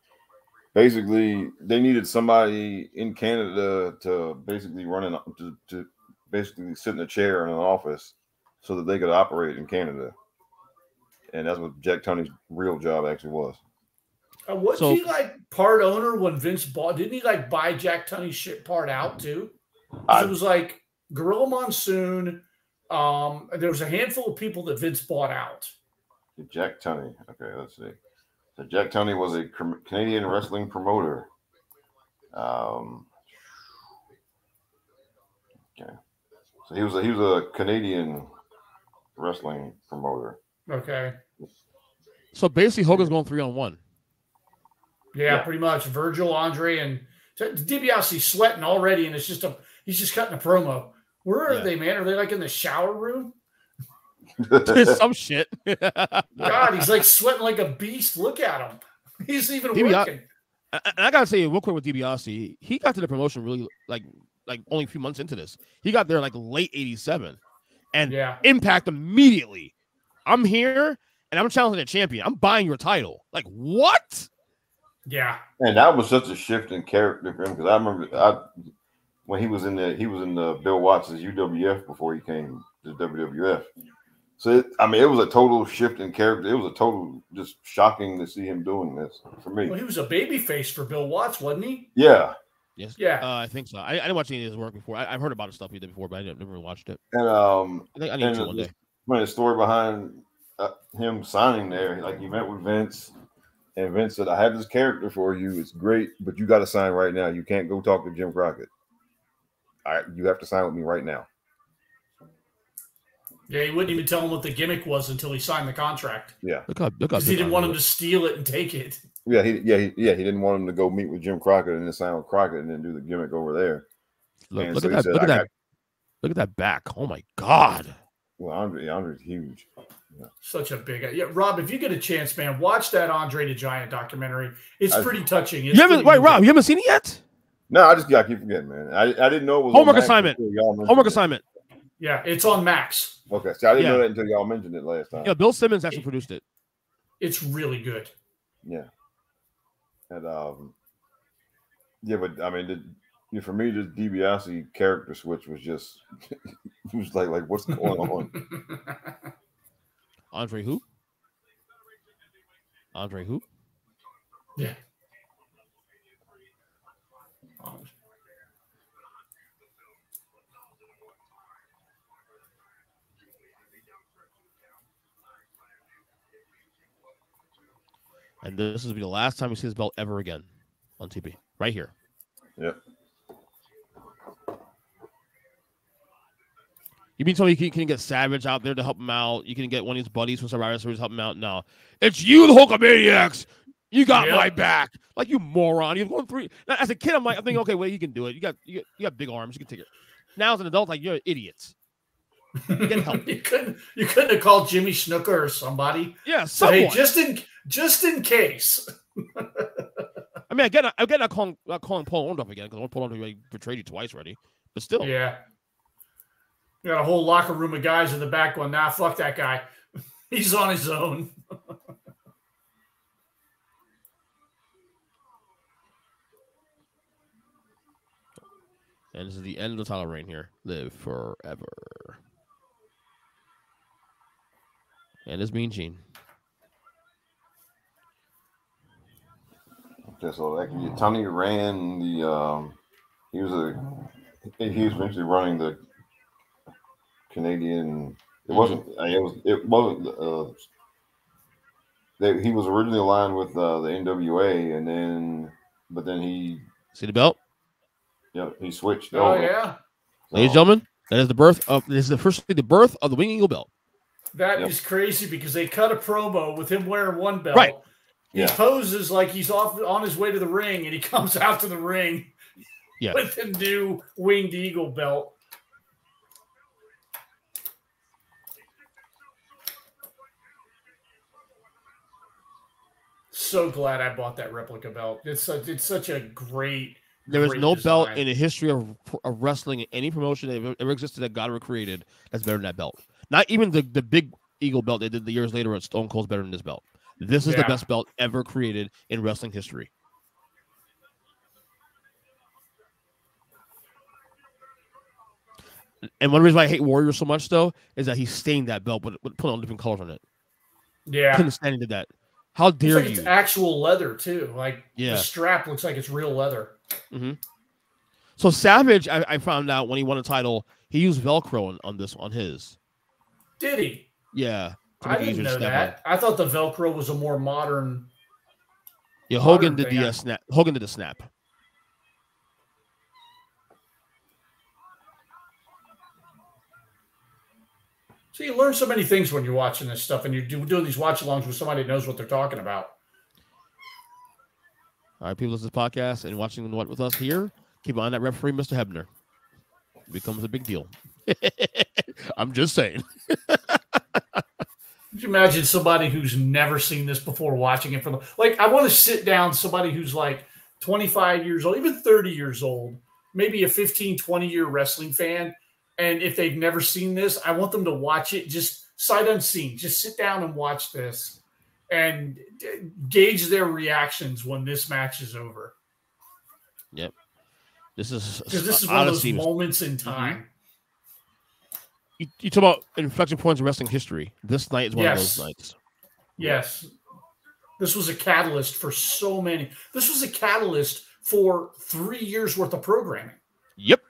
basically, they needed somebody in Canada to basically run in, to, to basically sit in a chair in an office so that they could operate in Canada. And that's what Jack Tunney's real job actually was. Uh, was so, he like part owner when Vince bought? Didn't he like buy Jack Tunney's shit part out too? I, it was like Gorilla Monsoon. Um, there was a handful of people that Vince bought out. Jack Tunney. Okay, let's see. So Jack Tunney was a Canadian wrestling promoter. Um, okay, so he was a, he was a Canadian wrestling promoter. Okay. So basically, Hogan's going three on one. Yeah, yeah. pretty much. Virgil, Andre, and DiBiase sweating already, and it's just a he's just cutting a promo. Where are yeah. they, man? Are they like in the shower room? Some shit. God, he's like sweating like a beast. Look at him. He's even DiBiase, working. And I, I gotta say, real quick with DiBiase, he got to the promotion really like like only a few months into this. He got there like late eighty-seven, and yeah. Impact immediately. I'm here and I'm challenging a champion. I'm buying your title. Like what? Yeah. And that was such a shift in character for him because I remember I when he was in the he was in the Bill Watts' U W F before he came to W W F. So it, I mean, it was a total shift in character. It was a total just shocking to see him doing this for me. Well, he was a babyface for Bill Watts, wasn't he? Yeah. Yes. Yeah. Uh, I think so. I, I didn't watch any of his work before. I, I've heard about the stuff he did before, but I never really watched it. And um, I think I need to one day. The story behind uh, him signing there, like he met with Vince, and Vince said, "I have this character for you. It's great, but you got to sign right now. You can't go talk to Jim Crockett. All right, you have to sign with me right now." Yeah, he wouldn't even tell him what the gimmick was until he signed the contract. Yeah, because he didn't want him to steal it and take it. Yeah, he, yeah, he, yeah. He didn't want him to go meet with Jim Crockett and then sign with Crockett and then do the gimmick over there. Look, look so at that! Said, look at that! Look at that back! Oh my God! Well, Andre, Andre's huge. Yeah. Such a big, yeah. Rob, if you get a chance, man, watch that Andre the Giant documentary. It's I, pretty touching. It's you haven't, wait, Rob, you haven't seen it yet? No, I just got keep forgetting, man. I, I didn't know it was homework assignment. Homework it. assignment. Yeah, it's on Max. Okay, so I didn't yeah. know that until y'all mentioned it last time. Yeah, Bill Simmons actually it, produced it. It's really good. Yeah, and um, yeah, but I mean, the, yeah, for me, the DiBiase character switch was just it was like, like what's going on? Andre who? Andre who? Yeah. Um. And this will be the last time we see this belt ever again on T V. Right here. Yep. You mean so you can, you can get Savage out there to help him out? You can get one of his buddies from Survivor Series to help him out? No. It's you, the Hulkamaniacs. You got yep. my back. Like, you moron. You're going three. Now, as a kid, I'm like, I'm thinking, okay, well, you can do it. You got you got, you got big arms. You can take it. Now, as an adult, like, you're idiots. You can help. you, couldn't, you couldn't have called Jimmy Snooker or somebody. Yeah, so hey, just in, just in case. I mean, again, I get not calling, not calling Paul Orndorff again because Paul Orndorff betrayed you twice already. But still. Yeah. You got a whole locker room of guys in the back going, nah, fuck that guy. He's on his own. And this is the end of the title reign here. Live forever. And it's Mean Gene. Okay, so that could be Tony ran the. Um, he was a. He was eventually running the Canadian. It wasn't. It was. It wasn't. Uh, they, he was originally aligned with uh, the N W A, and then, but then he see the belt. Yeah, he switched. Oh over. Yeah, so, ladies and gentlemen, that is the birth of this is the first the birth of the Wing Eagle belt. That yep. is crazy because they cut a promo with him wearing one belt. Right. He yeah. poses like he's off on his way to the ring, and he comes out to the ring yeah. with the new Winged Eagle belt. So glad I bought that replica belt. It's such, it's such a great. There is no design. Belt in the history of, of wrestling in any promotion that ever, ever existed that God ever created that's better than that belt. Not even the, the big eagle belt they did the years later at Stone Cold's better than this belt. This is yeah. the best belt ever created in wrestling history. And one reason why I hate Warrior so much, though, is that he stained that belt, but put on different colors on it. Yeah. Couldn't stand into that. How dare it's like you? It's actual leather, too. Like, yeah. the strap looks like it's real leather. Mm-hmm. So Savage, I, I found out when he won a title, he used Velcro on, on this, on his. Did he? Yeah. I didn't know that. On. I thought the Velcro was a more modern. Yeah, Hogan modern did the uh, snap. Hogan did the snap. So you learn so many things when you're watching this stuff, and you're doing these watch-alongs with somebody that knows what they're talking about. All right, people listen to this podcast and watching what with us here. Keep on that referee, Mister Hebner. It becomes a big deal. I'm just saying. Could you imagine somebody who's never seen this before watching it from the, like, I want to sit down somebody who's like twenty-five years old, even thirty years old, maybe a fifteen, twenty year wrestling fan. And if they've never seen this, I want them to watch it just sight unseen. Just sit down and watch this and gauge their reactions when this match is over. Yep. This is because this is one of those moments in time. Mm-hmm. You, you talk about inflection points in wrestling history. This night is one yes. of those nights. Yes. This was a catalyst for so many. This was a catalyst for three years worth of programming. Yep.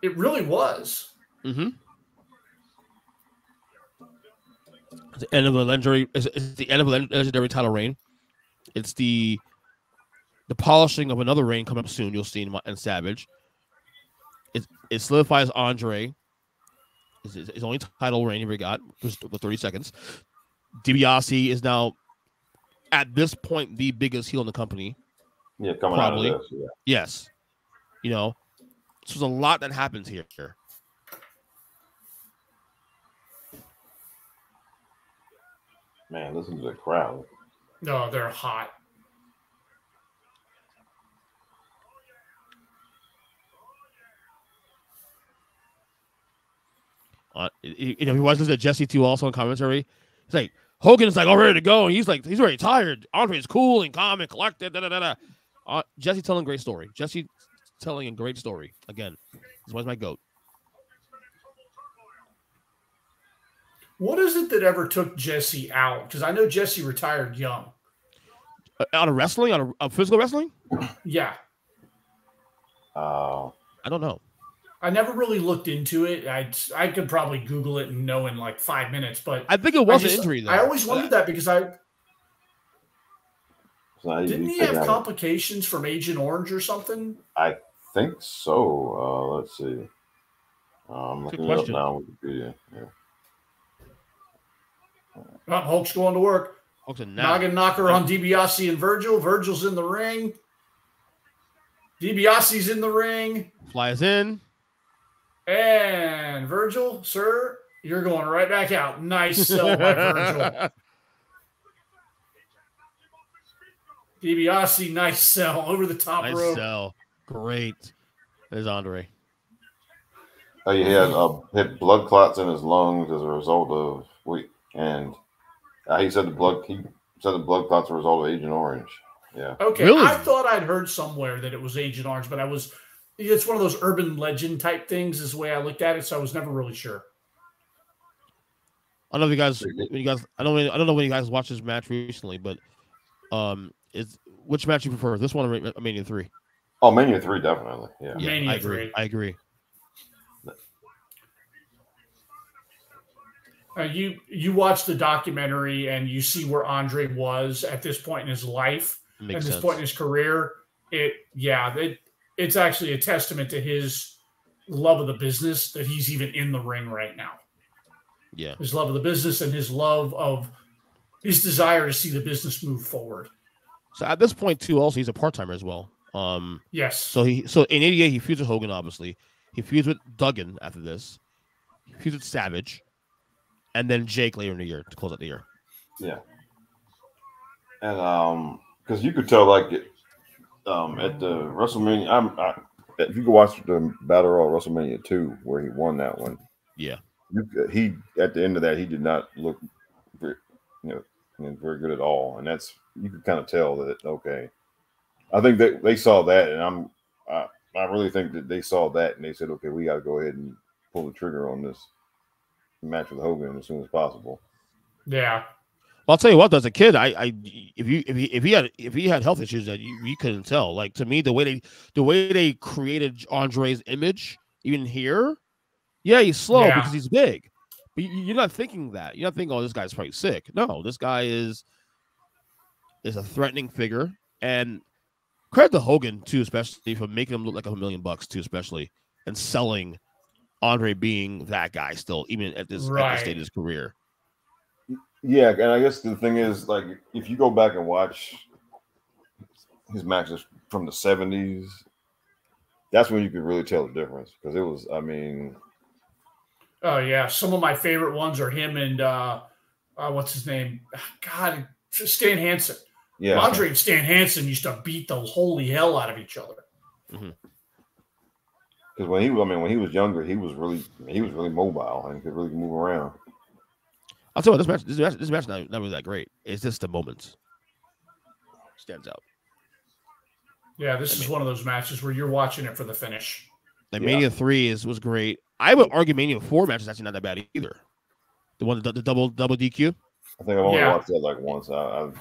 It really was. Mm-hmm. It's the end of the legendary, it's, it's the end of the legendary title reign. It's the the polishing of another reign coming up soon. You'll see in, in Savage. It, it solidifies Andre. His only title reign he ever got was thirty seconds. DiBiase is now, at this point, the biggest heel in the company. Yeah, coming probably. Out of this, yeah. Yes. You know, so there's a lot that happens here. Man, listen to the crowd. No, they're hot. Uh, you know, he watches that Jesse too also in commentary. He's like, Hogan's like all ready to go, and he's like, he's already tired. Andre's cool and calm and collected. Da, da, da, da. Uh, Jesse telling a great story. Jesse telling a great story again. This was my goat. What is it that ever took Jesse out? Because I know Jesse retired young. Uh, out of wrestling, out of, of physical wrestling. Yeah. Uh, I don't know. I never really looked into it. I I could probably Google it and know in like five minutes, but I think it was just, an injury. Though. I always wondered that because I didn't he have complications from Agent Orange or something? I think so. Uh, let's see. Uh, I'm looking it up now on Wikipedia. Yeah. Oh, Hulk's going to work. Hulk's a noggin knocker on DiBiase and Virgil. Virgil's in the ring. DiBiase's in the ring. Flies in. And Virgil, sir, you're going right back out. Nice sell by Virgil. DiBiase, nice sell over the top nice rope. Sell. Great. There's Andre. Oh, he had uh, had blood clots in his lungs as a result of we and uh, he said the blood he said the blood clots were a result of Agent Orange. Yeah. Okay. Really? I thought I'd heard somewhere that it was Agent Orange, but I was it's one of those urban legend type things is the way I looked at it. So I was never really sure. I don't know if you guys, when you guys, I don't, I don't know when you guys watched this match recently, but um, is which match you prefer? This one or Mania Three? Oh, Mania Three, definitely. Yeah, yeah Mania I agree. Three. I agree. Uh, you you watch the documentary and you see where Andre was at this point in his life, Makes at this sense. point in his career. It yeah, it, it's actually a testament to his love of the business that he's even in the ring right now. Yeah, his love of the business and his love of his desire to see the business move forward. So at this point too, also he's a part timer as well. Um, yes. So he so in eighty-eight he feuds with Hogan, obviously. He feuds with Duggan after this. He feuds with Savage. And then Jake later in the year to close out the year. Yeah. And um, because you could tell, like, um, at the WrestleMania, I'm, I, if you could watch the Battle Royal WrestleMania two where he won that one. Yeah. You, he at the end of that, he did not look, very, you know, very good at all, and that's you could kind of tell that. Okay, I think that they saw that, and I'm, I, I really think that they saw that, and they said, okay, we got to go ahead and pull the trigger on this match with Hogan as soon as possible. Yeah, well, I'll tell you what. As a kid, I, I, if you, if he, if he had, if he had health issues that you, you couldn't tell. Like to me, the way they, the way they created Andre's image, even here, yeah, he's slow yeah. because he's big, but you, you're not thinking that. You're not thinking, oh, this guy's probably sick. No, this guy is, is a threatening figure, and credit to Hogan too, especially for making him look like a million bucks too, especially and selling Andre being that guy still, even at this, right. at this stage of his career. Yeah, and I guess the thing is, like, if you go back and watch his matches from the seventies, that's when you could really tell the difference. Because it was, I mean... Oh, yeah. Some of my favorite ones are him and, uh, uh what's his name? God, Stan Hansen. Yeah. Andre and Stan Hansen used to beat the holy hell out of each other. Mm-hmm. Because when he, I mean, when he was younger, he was really, he was really mobile and could really move around. I'll tell you, this match, this match, this match, not, not really that great. It's just the moments stands out. Yeah, this I is mean, one of those matches where you're watching it for the finish. Like yeah. Mania Three is was great. I would argue Mania Four match is actually not that bad either. The one, the, the double double D Q. I think I've only yeah. watched that like once. I, I've.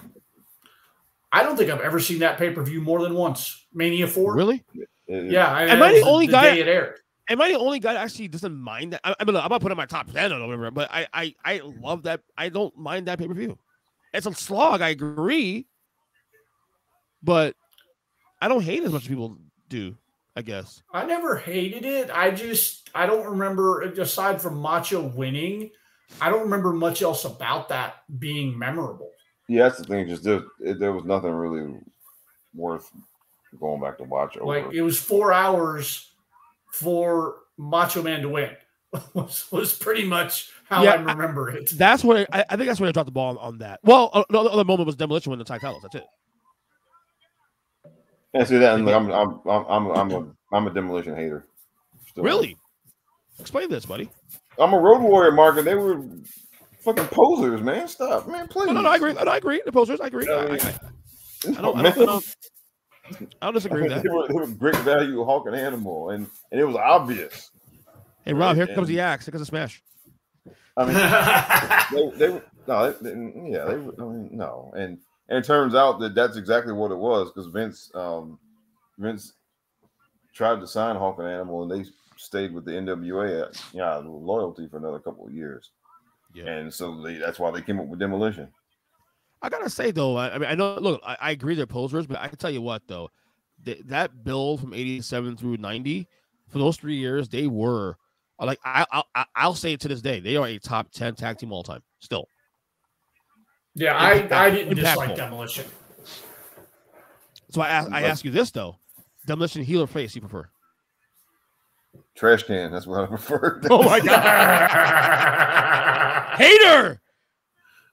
I don't think I've ever seen that pay per view more than once. Mania Four, really. Yeah. It, yeah, I mean, am I the only the guy? It aired. Am I the only guy that actually doesn't mind that? I, I mean, look, I'm about to put in my top ten or whatever, but I, I, I love that. I don't mind that pay per view. It's a slog, I agree, but I don't hate it as much as people do. I guess I never hated it. I just I don't remember aside from Macho winning. I don't remember much else about that being memorable. Yeah, that's the thing. Just there, there was nothing really worth going back to watch over. Like it was four hours for Macho Man to win was, was pretty much how yeah, I remember I, it. That's what I, I think that's where I dropped the ball on, on that. Well, uh, the other moment was Demolition when the Ty Talos. That's it. Yeah, see that. And I'm, I'm, I'm, I'm, I'm a, I'm a Demolition hater. Still. Really? Explain this, buddy. I'm a Road Warrior, Mark, and they were fucking posers, man. Stop, man. Please. No, no, no I agree. No, I agree. The posers, I agree. I, mean, I, I, I don't. I don't, I don't I don't disagree with that. They were, they were great value, Hulk and Animal, and, and it was obvious. Hey, Rob, here and, comes the axe. Here comes the smash. I mean, they, they were, no, they, they, yeah, they were, I mean, no. And, and it turns out that that's exactly what it was because Vince um, Vince tried to sign Hulk and Animal, and they stayed with the N W A at, you know, loyalty for another couple of years. Yeah. And so they, that's why they came up with Demolition. I gotta say though, I, I mean, I know. Look, I, I agree they're posers, but I can tell you what though, th that build from eighty-seven through ninety, for those three years, they were like I, I I'll say it to this day, they are a top ten tag team all time still. Yeah, I, I didn't dislike Demolition. So I I ask you this though, Demolition heel or face you prefer? Trash can. That's what I prefer. Oh my god, hater.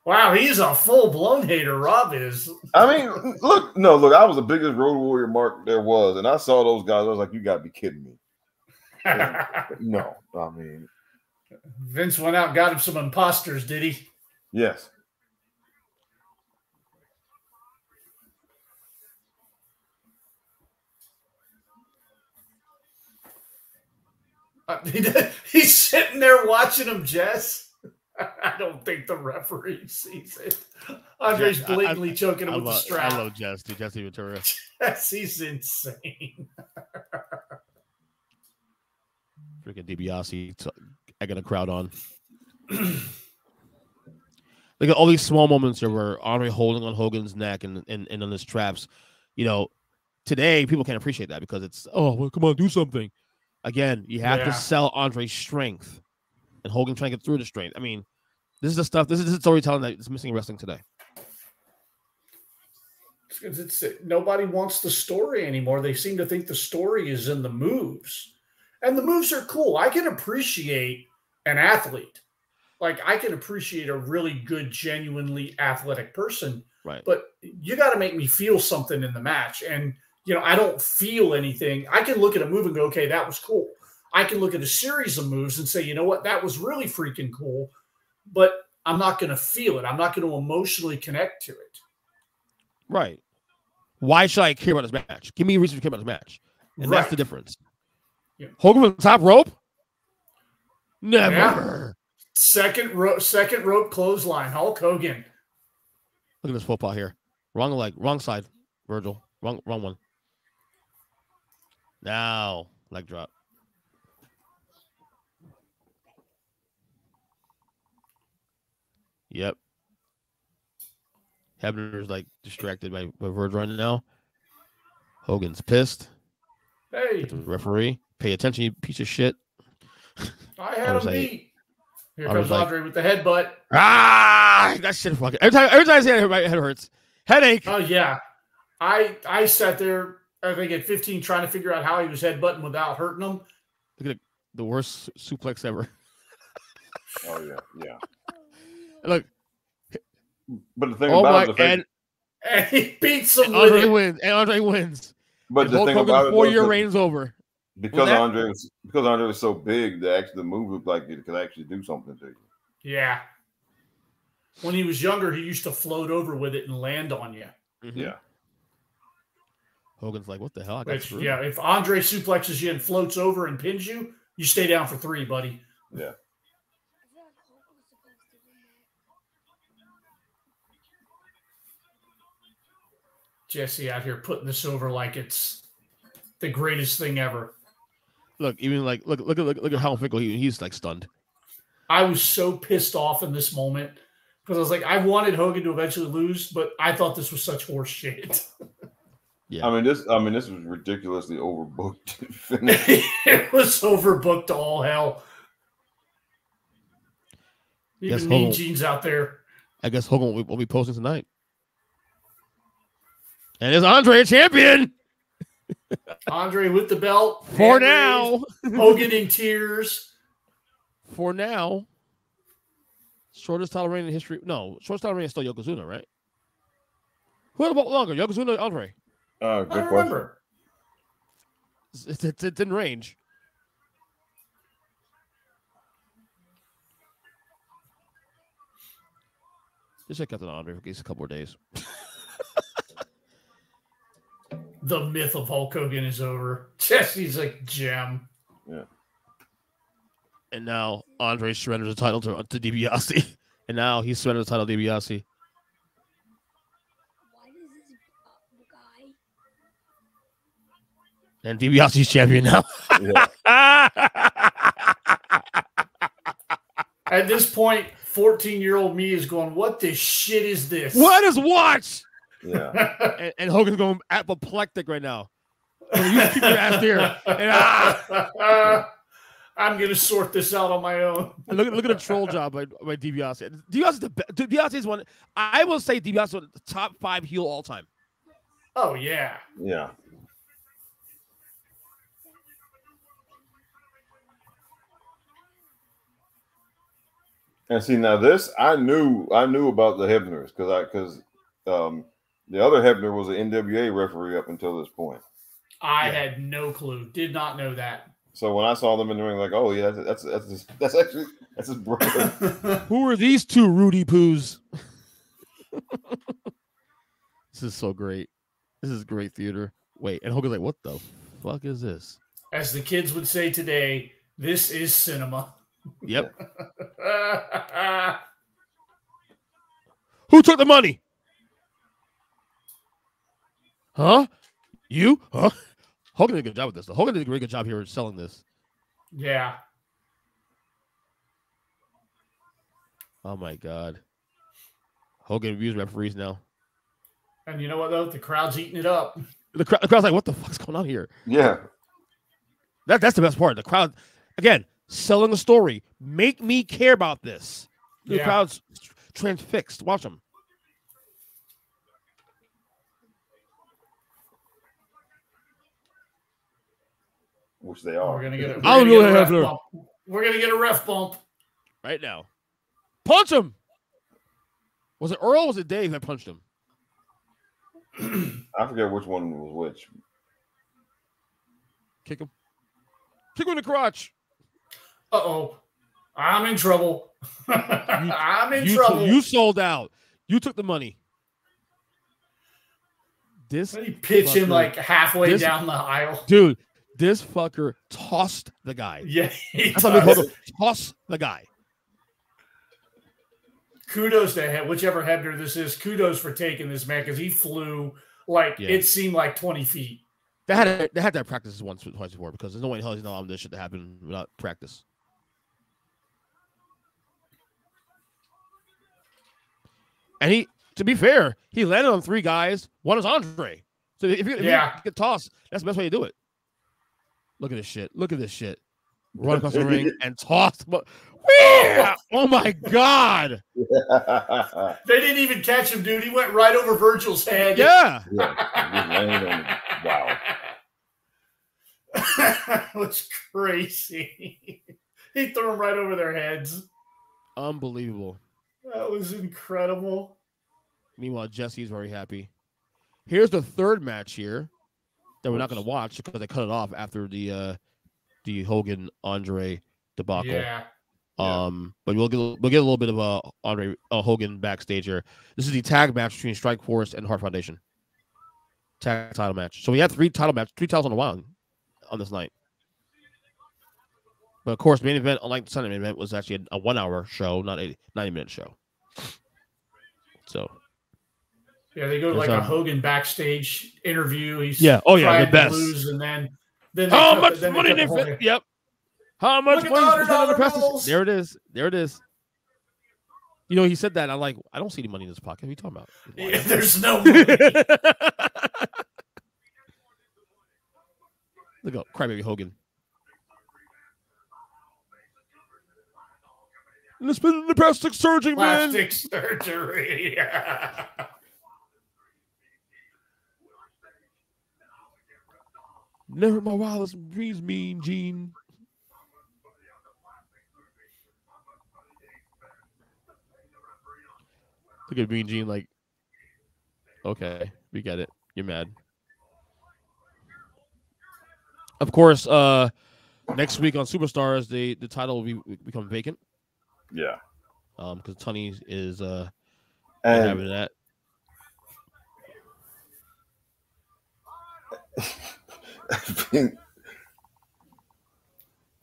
Wow, he's a full-blown hater, Rob is. I mean, look, no, look, I was the biggest Road Warrior Mark there was, and I saw those guys. I was like, you got to be kidding me. And, no, I mean. Vince went out and got him some imposters, did he? Yes. He's sitting there watching him, Jess. I don't think the referee sees it. Andre's Jess, blatantly I, I, choking him I with love, the strap. I love Jess, dude. Jesse Ventura. Jess, he's insane. Freaking DiBiase. I got a crowd on. Look at all these small moments there where Andre holding on Hogan's neck and, and, and on his traps. You know, today people can't appreciate that because it's, oh, well, come on, do something. Again, you have yeah. to sell Andre's strength. And Hogan trying to get through the strength. I mean, this is the stuff. This is the storytelling that is missing in wrestling today. It's, it's, it, nobody wants the story anymore. They seem to think the story is in the moves, and the moves are cool. I can appreciate an athlete, like I can appreciate a really good, genuinely athletic person. Right. But you got to make me feel something in the match, and you know I don't feel anything. I can look at a move and go, "Okay, that was cool." I can look at a series of moves and say, you know what, that was really freaking cool, but I'm not going to feel it. I'm not going to emotionally connect to it. Right. Why should I care about this match? Give me a reason to care about this match. And right. that's the difference. Yeah. Hogan from the top rope? Never. Yeah. Second, ro second rope clothesline, Hulk Hogan. Look at this football here. Wrong leg, wrong side, Virgil. Wrong, wrong one. Now, leg drop. Yep. Hebner's like distracted by, by Virgil right now. Hogan's pissed. Hey. Referee. Pay attention, you piece of shit. I had I him like, beat. Here I comes Andre like, with the headbutt. Ah, that shit fucking. Every time, every time I say that, my head hurts. Headache. Oh, yeah. I I sat there, I think at fifteen, trying to figure out how he was headbutting without hurting him. Look at the worst suplex ever. Oh, yeah. Yeah. Look, but the thing oh about my, it, the and, and he beats him. And Andre with wins, and Andre wins. But and the thing about four it, four-year reign's over because that, Andre was, because Andre was so big. The actually the move looked like it could actually do something to you. Yeah. When he was younger, he used to float over with it and land on you. Mm-hmm. Yeah. Hogan's like, "What the hell?" I got Which, yeah. If Andre suplexes you and floats over and pins you, you stay down for three, buddy. Yeah. Jesse out here putting this over like it's the greatest thing ever. Look, even like look, look at look, look at how fickle he, he's like stunned. I was so pissed off in this moment because I was like, I wanted Hogan to eventually lose, but I thought this was such horse shit. Yeah, I mean this. I mean this was ridiculously overbooked. It was overbooked to all hell. Even Mean Gene's out there. I guess Hogan will, will be posting tonight. And is Andre a champion? Andre with the belt. For now. Hogan in tears. For now. Shortest title reign in history. No, shortest title reign is still Yokozuna, right? Who had a belt longer, Yokozuna or Andre? Uh, good I don't remember. It's, it's, it's in range. Just check out the Andre for at least a couple more days. The myth of Hulk Hogan is over. Jesse's like gem. Yeah. And now Andre surrenders the title to, to DiBiase. And now he surrenders the title to DiBiase. Why is this guy? And DiBiase's champion now. Yeah. At this point, fourteen-year-old me is going, what the shit is this? What is what? Yeah, and, and Hogan's going apoplectic right now. So you keep your ass here. And, ah! I'm gonna sort this out on my own. And look at look at a troll job by by DiBiase. DiBiase is the DiBiase is one. I will say DiBiase is the top five heel all time. Oh yeah, yeah. And see now this, I knew I knew about the Hebners because I because um. The other Hebner was an N W A referee up until this point. I yeah. had no clue. Did not know that. So when I saw them in the ring, like, oh, yeah, that's that's that's, his, that's actually that's his brother. Who are these two Rudy Poos? This is so great. This is great theater. Wait, and Hogan's like, what the fuck is this? As the kids would say today, This is cinema. Yep. Who took the money? Huh? You? Huh? Hogan did a good job with this. Hogan did a really good job here in selling this. Yeah. Oh, my God. Hogan reviews referees now. And you know what, though? The crowd's eating it up. The, crowd, the crowd's like, what the fuck's going on here? Yeah. That, that's the best part. The crowd, again, selling the story. Make me care about this. The yeah. crowd's transfixed. Watch them. Which they are. We're gonna get a, we're gonna get a ref bump. We're gonna get a ref bump right now. Punch him. Was it Earl or was it Dave that punched him? I forget which one was which. Kick him. Kick him in the crotch. Uh oh, I'm in trouble. you, I'm in you trouble. You sold out. You took the money. This he pitched him like halfway this, down the aisle, dude. This fucker tossed the guy. Yeah, he that's how they toss the guy. Kudos to him, whichever Hebner this is. Kudos for taking this man because he flew like yeah. it seemed like twenty feet. They had a, they had that practice once twice before because there's no way in hell he's not allowing this shit to happen without practice. And he, to be fair, he landed on three guys. One is Andre. So if you, if yeah. you get tossed, that's the best way to do it. Look at this shit. Look at this shit. Run across the ring and toss. Yeah. Oh, my God. Yeah. They didn't even catch him, dude. He went right over Virgil's head. Yeah. yeah. Wow. That was crazy. He threw him right over their heads. Unbelievable. That was incredible. Meanwhile, Jesse's very happy. Here's the third match here. That we're not going to watch because they cut it off after the uh, the Hogan Andre debacle. Yeah. Um, but we'll get we'll get a little bit of uh, Andre uh, Hogan backstage here. This is the tag match between Strike Force and Hart Foundation. Tag title match. So we had three title matches, three titles on the line on this night. But of course, main event, unlike the Sunday main event, was actually a one hour show, not a ninety minute show. So. Yeah, they go to like a Hogan backstage interview. He's yeah, oh yeah, the best. Lose and then, then they how much it, then money they fit? Yep. How much money? The there it is. There it is. You know, he said that. I'm like, I don't see any money in his pocket. What are you talking about? Yeah, there's no money. Look up, crybaby Hogan. And it's been the plastic surgery, man. Plastic surgery. Yeah. Never my Wallace Breeze Mean Gene. Look at Mean Gene like, okay, we get it. You're mad. Of course, uh, next week on Superstars, the, the title will be, become vacant. Yeah. Um, because Tunney is uh and... having that.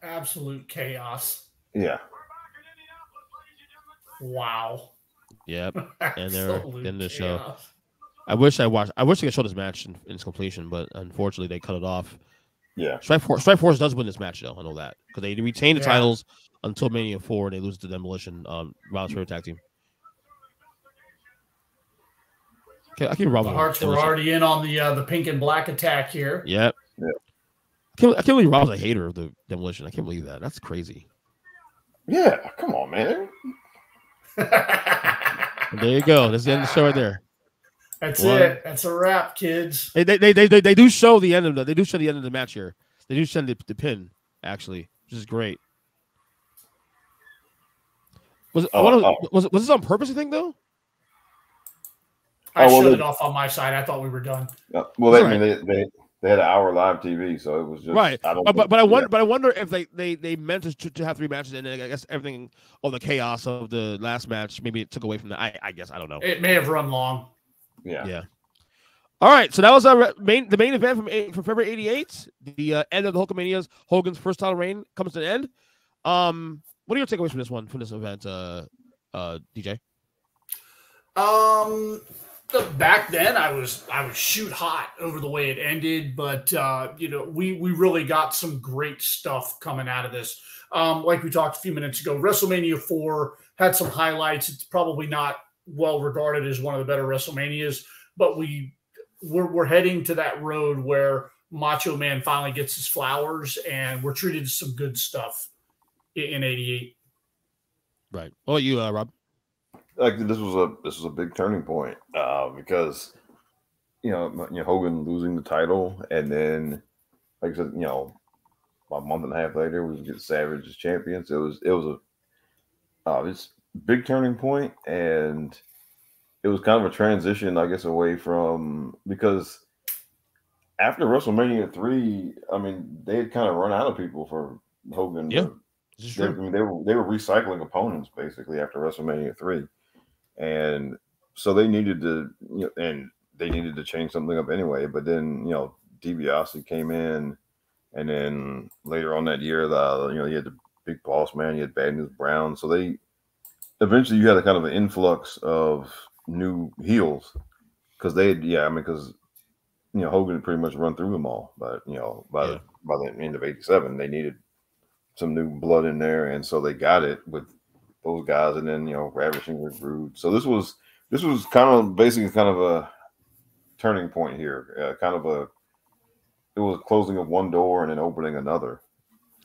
Absolute chaos. Yeah. Wow. Yep. And they're in the show. I wish I watched. I wish they could show this match in, in its completion, but unfortunately they cut it off. Yeah. Strike Force. Strike Force does win this match, though. I know that because they retain the yeah. titles until Mania Four, and they lose to Demolition. Um, Rob's favorite tag team. Okay, I keep Robin. The Hearts were already in on the uh, the pink and black attack here. Yep. Yeah. I can't, I can't believe Rob's a hater of the Demolition. I can't believe that. That's crazy. Yeah, come on, man. There you go. That's the end of the show right there. That's One. it. That's a wrap, kids. They, they they they they do show the end of the they do show the end of the match here. They do send the, the pin actually, which is great. Was it, oh, was, oh. was was this on purpose? You think though? I oh, well, shut it off on my side. I thought we were done. Uh, well, they, right. I mean, they, they they had an hour live T V, so it was just right. I don't uh, but but I wonder, but I wonder if they they they meant to, to have three matches, and then I guess everything, all the chaos of the last match, maybe it took away from that. I I guess I don't know. It may have run long. Yeah. Yeah. All right, so that was our main, the main event from, from February eighty-eight. The uh, end of the Hulkamania's, Hogan's first title reign comes to an end. Um, what are your takeaways from this one, from this event, uh, uh, D J? Um, back then I was I was shoot hot over the way it ended, but uh, you know, we we really got some great stuff coming out of this. Um, like we talked a few minutes ago, WrestleMania Four had some highlights. It's probably not well regarded as one of the better WrestleManias, but we. We're, we're heading to that road where Macho Man finally gets his flowers, and we're treated to some good stuff in eighty-eight. Right. Oh, you, uh, Rob? Like this was a this was a big turning point uh, because you know, you know Hogan losing the title, and then like I said, you know, a month and a half later we get Savage as champions. It was it was a uh, it's big turning point and. It was kind of a transition, I guess, away from because after WrestleMania three, I mean, they had kind of run out of people for Hogan. Yeah, they, I mean, they were they were recycling opponents basically after WrestleMania three, and so they needed to, you know, and they needed to change something up anyway. But then you know, DiBiase came in, and then later on that year, the you know he had the Big Boss Man, he had Bad News Brown, so they eventually you had a kind of an influx of new heels because they had, yeah, I mean, because you know, Hogan had pretty much run through them all, but you know, by yeah. the by the end of eighty-seven, they needed some new blood in there, and so they got it with those guys, and then you know, Ravishing Rick Rude. So, this was this was kind of basically kind of a turning point here, uh, kind of a it was a closing of one door and then opening another.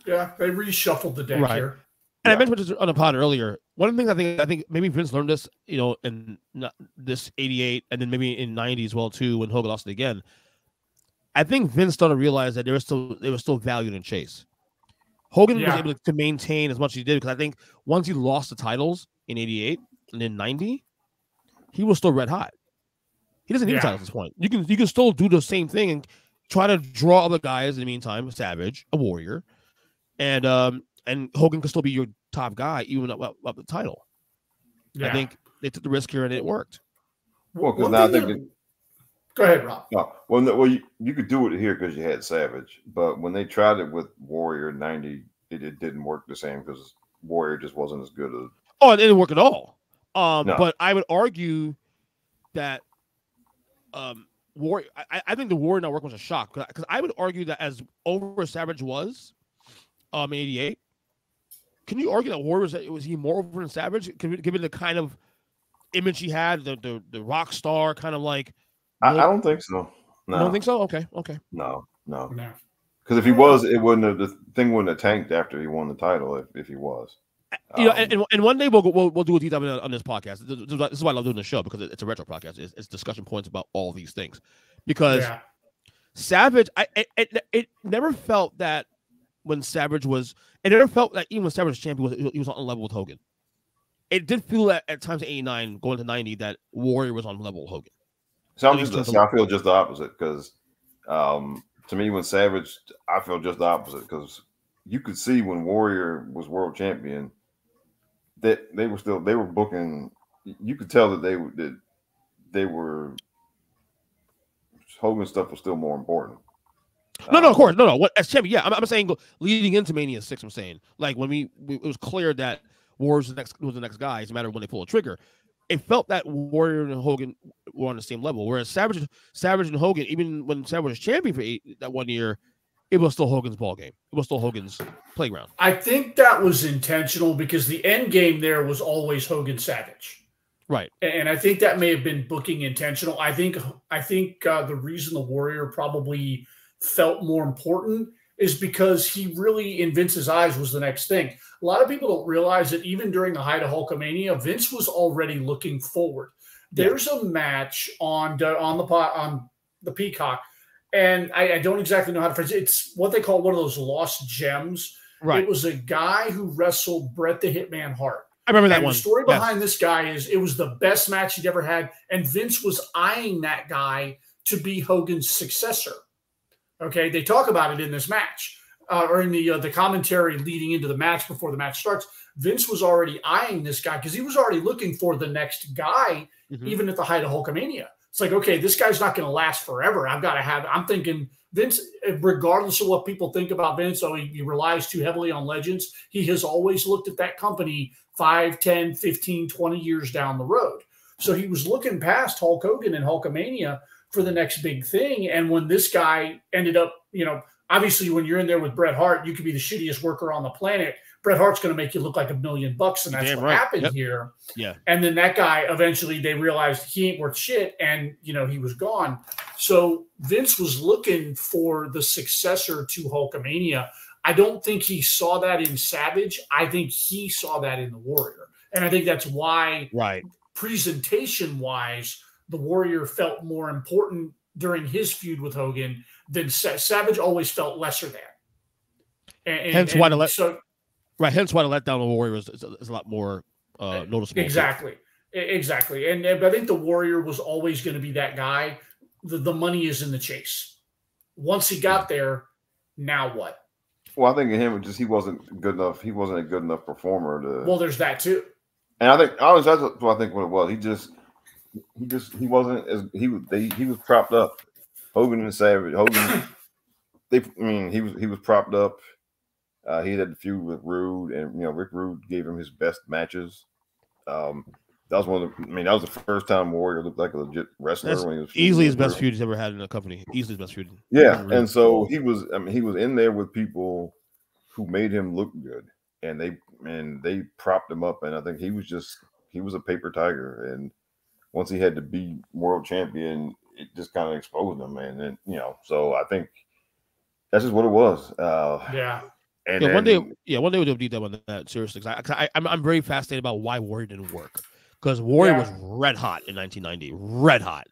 Yeah, they reshuffled the deck right. here. And I mentioned this on a pod earlier. One of the things I think I think maybe Vince learned this, you know, in this eighty-eight and then maybe in ninety as well too when Hogan lost it again. I think Vince started to realize that there was still there was still value in Chase. Hogan yeah. was able to maintain as much as he did because I think once he lost the titles in eighty-eight and then ninety, he was still red hot. He doesn't need yeah. titles at this point. You can you can still do the same thing and try to draw other guys in the meantime, Savage, a Warrior, and um. And Hogan could still be your top guy, even up, up, up the title. Yeah. I think they took the risk here, and it worked. Well, because now I think... That... Go ahead, Rob. No, well, no, well you, you could do it here because you had Savage, but when they tried it with Warrior ninety, it, it didn't work the same because Warrior just wasn't as good as... Oh, it didn't work at all. Um, no. But I would argue that um, Warrior... I, I think the Warrior not working was a shock because I would argue that as over Savage was um, in eighty-eight, can you argue that Warrior was, was he more over than Savage? Given the kind of image he had, the the, the rock star kind of like. I, I don't think so. No. You don't think so? Okay, okay. No, no. No. Because if he was, it wouldn't have, the thing wouldn't have tanked after he won the title if, if he was. You um, know, and, and one day we'll go, we'll, we'll do a deep dive on, on this podcast. This is why I love doing the show because it's a retro podcast. It's, it's discussion points about all these things. Because yeah. Savage, I it, it, it never felt that. When Savage was, it never felt like even when Savage was champion, he was, he was on level with Hogan. It did feel that at times in eighty-nine, going to ninety, that Warrior was on level with Hogan. So, I'm just the, so I feel just the opposite because um, to me, when Savage, I feel just the opposite because you could see when Warrior was world champion that they were still, they were booking, you could tell that they, that they were, Hogan stuff was still more important. No, no, of course, no, no. What as champion? Yeah, I'm, I'm saying leading into Mania Six. I'm saying like when we, we it was clear that Warrior was the next was the next guy. It's a matter of when they pull a trigger. It felt that Warrior and Hogan were on the same level. Whereas Savage, Savage and Hogan, even when Savage was champion for eight, that one year, it was still Hogan's ball game. It was still Hogan's playground. I think that was intentional because the end game there was always Hogan Savage. Right, and I think that may have been booking intentional. I think I think uh, the reason the Warrior probably felt more important is because he really, in Vince's eyes, was the next thing. A lot of people don't realize that even during the height of Hulkamania, Vince was already looking forward. There's yeah. a match on on the on the Peacock, and I, I don't exactly know how to phrase it. It's what they call one of those lost gems. Right. It was a guy who wrestled Bret the Hitman Hart. I remember that and one. The story behind yes. this guy is it was the best match he'd ever had, and Vince was eyeing that guy to be Hogan's successor. Okay, they talk about it in this match uh, or in the uh, the commentary leading into the match before the match starts. Vince was already eyeing this guy because he was already looking for the next guy, mm-hmm. even at the height of Hulkamania. It's like, okay, this guy's not going to last forever. I've got to have, I'm thinking Vince, regardless of what people think about Vince, so he, he relies too heavily on legends. He has always looked at that company five, ten, fifteen, twenty years down the road. So he was looking past Hulk Hogan and Hulkamania for the next big thing. And when this guy ended up, you know, obviously when you're in there with Bret Hart, you could be the shittiest worker on the planet. Bret Hart's going to make you look like a million bucks. And that's Damn what right. happened yep. here. Yeah. And then that guy, eventually they realized he ain't worth shit. And, you know, he was gone. So Vince was looking for the successor to Hulkamania. I don't think he saw that in Savage. I think he saw that in The Warrior. And I think that's why, right. presentation-wise, The Warrior felt more important during his feud with Hogan than Sa- Savage always felt lesser than. And, and, hence, and why to let, so, right, hence why the letdown of Warrior is, is, is a lot more uh, noticeable. Exactly, exactly. And, and I think The Warrior was always going to be that guy. The, the money is in the chase. Once he got there, now what? Well, I think of him, just he wasn't good enough. He wasn't a good enough performer. To... Well, there's that too. And I think I was, that's what I think what it was. He just he just he wasn't as he was they, he was propped up. Hogan and Savage. Hogan, they I mean he was he was propped up. Uh, he had a feud with Rude, and you know Rick Rude gave him his best matches. Um, that was one of the, I mean that was the first time Warrior looked like a legit wrestler. That's when he was easily his best feud he's ever had in the company. Easily his best feud. Yeah, and so he was I mean he was in there with people who made him look good. And they and they propped him up, and I think he was just he was a paper tiger. And once he had to be world champion, it just kind of exposed him. And then you know, so I think that's just what it was. Uh, yeah. And yeah, then, one day, yeah, one day we'll do a deep dive on that seriously. Cause I, cause I, I'm I'm very fascinated about why Warrior didn't work because Warrior yeah. was red hot in nineteen ninety, red hot.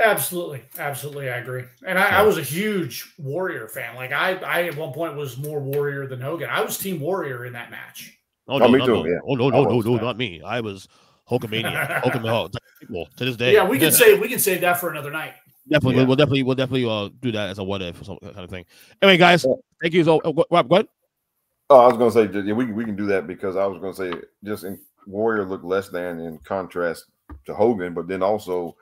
Absolutely, absolutely, I agree. And I, I was a huge Warrior fan. Like I, I at one point was more Warrior than Hogan. I was Team Warrior in that match. Oh, no, oh me no, too. No. Yeah. Oh no, no, no, no, not me. I was Hulkamania. Hulkamania to this day. Yeah, we can say we can save that for another night. Definitely, yeah. we'll definitely we'll definitely uh, do that as a what if or some kind of thing. Anyway, guys, thank you. So, oh, Rob, go ahead. Oh, I was gonna say yeah, we we can do that because I was gonna say just in Warrior looked less than in contrast to Hogan, but then also.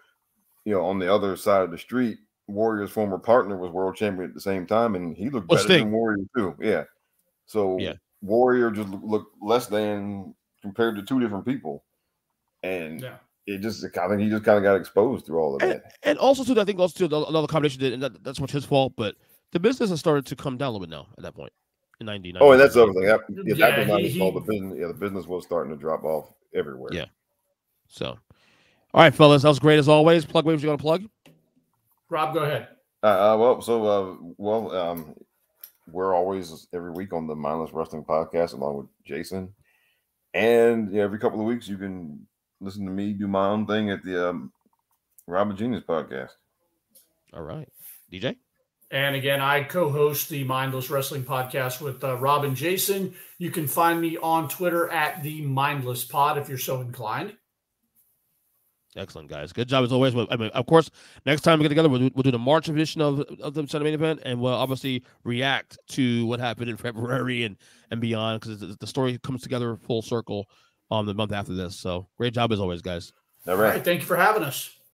You know, on the other side of the street, Warrior's former partner was world champion at the same time, and he looked oh, better Sting. than Warrior too. Yeah, so yeah. Warrior just looked less than compared to two different people, and yeah. it just—I think he just kind of got exposed through all of and, that. And also, too, I think also too, another combination did, and that, that's much his fault. But the business has started to come down a little bit now at that point in ninety-nine. Oh, and that's the other thing. That, yeah, yeah, that was not he, his fault. The business, yeah, the business was starting to drop off everywhere. Yeah, so. All right, fellas, that was great as always. Plug waves, you going to plug? Rob, go ahead. Uh, uh, well, so uh, well, um, we're always every week on the Mindless Wrestling Podcast along with Jason, and yeah, every couple of weeks you can listen to me do my own thing at the um, Robin Genius Podcast. All right, D J. And again, I co-host the Mindless Wrestling Podcast with uh, Rob and Jason. You can find me on Twitter at the Mindless Pod if you're so inclined. Excellent, guys. Good job as always. I mean, of course, next time we get together, we'll do, we'll do the March edition of, of the Sunday main event, and we'll obviously react to what happened in February and, and beyond because the story comes together full circle on um, the month after this. So, great job as always, guys. All right. All right. Thank you for having us.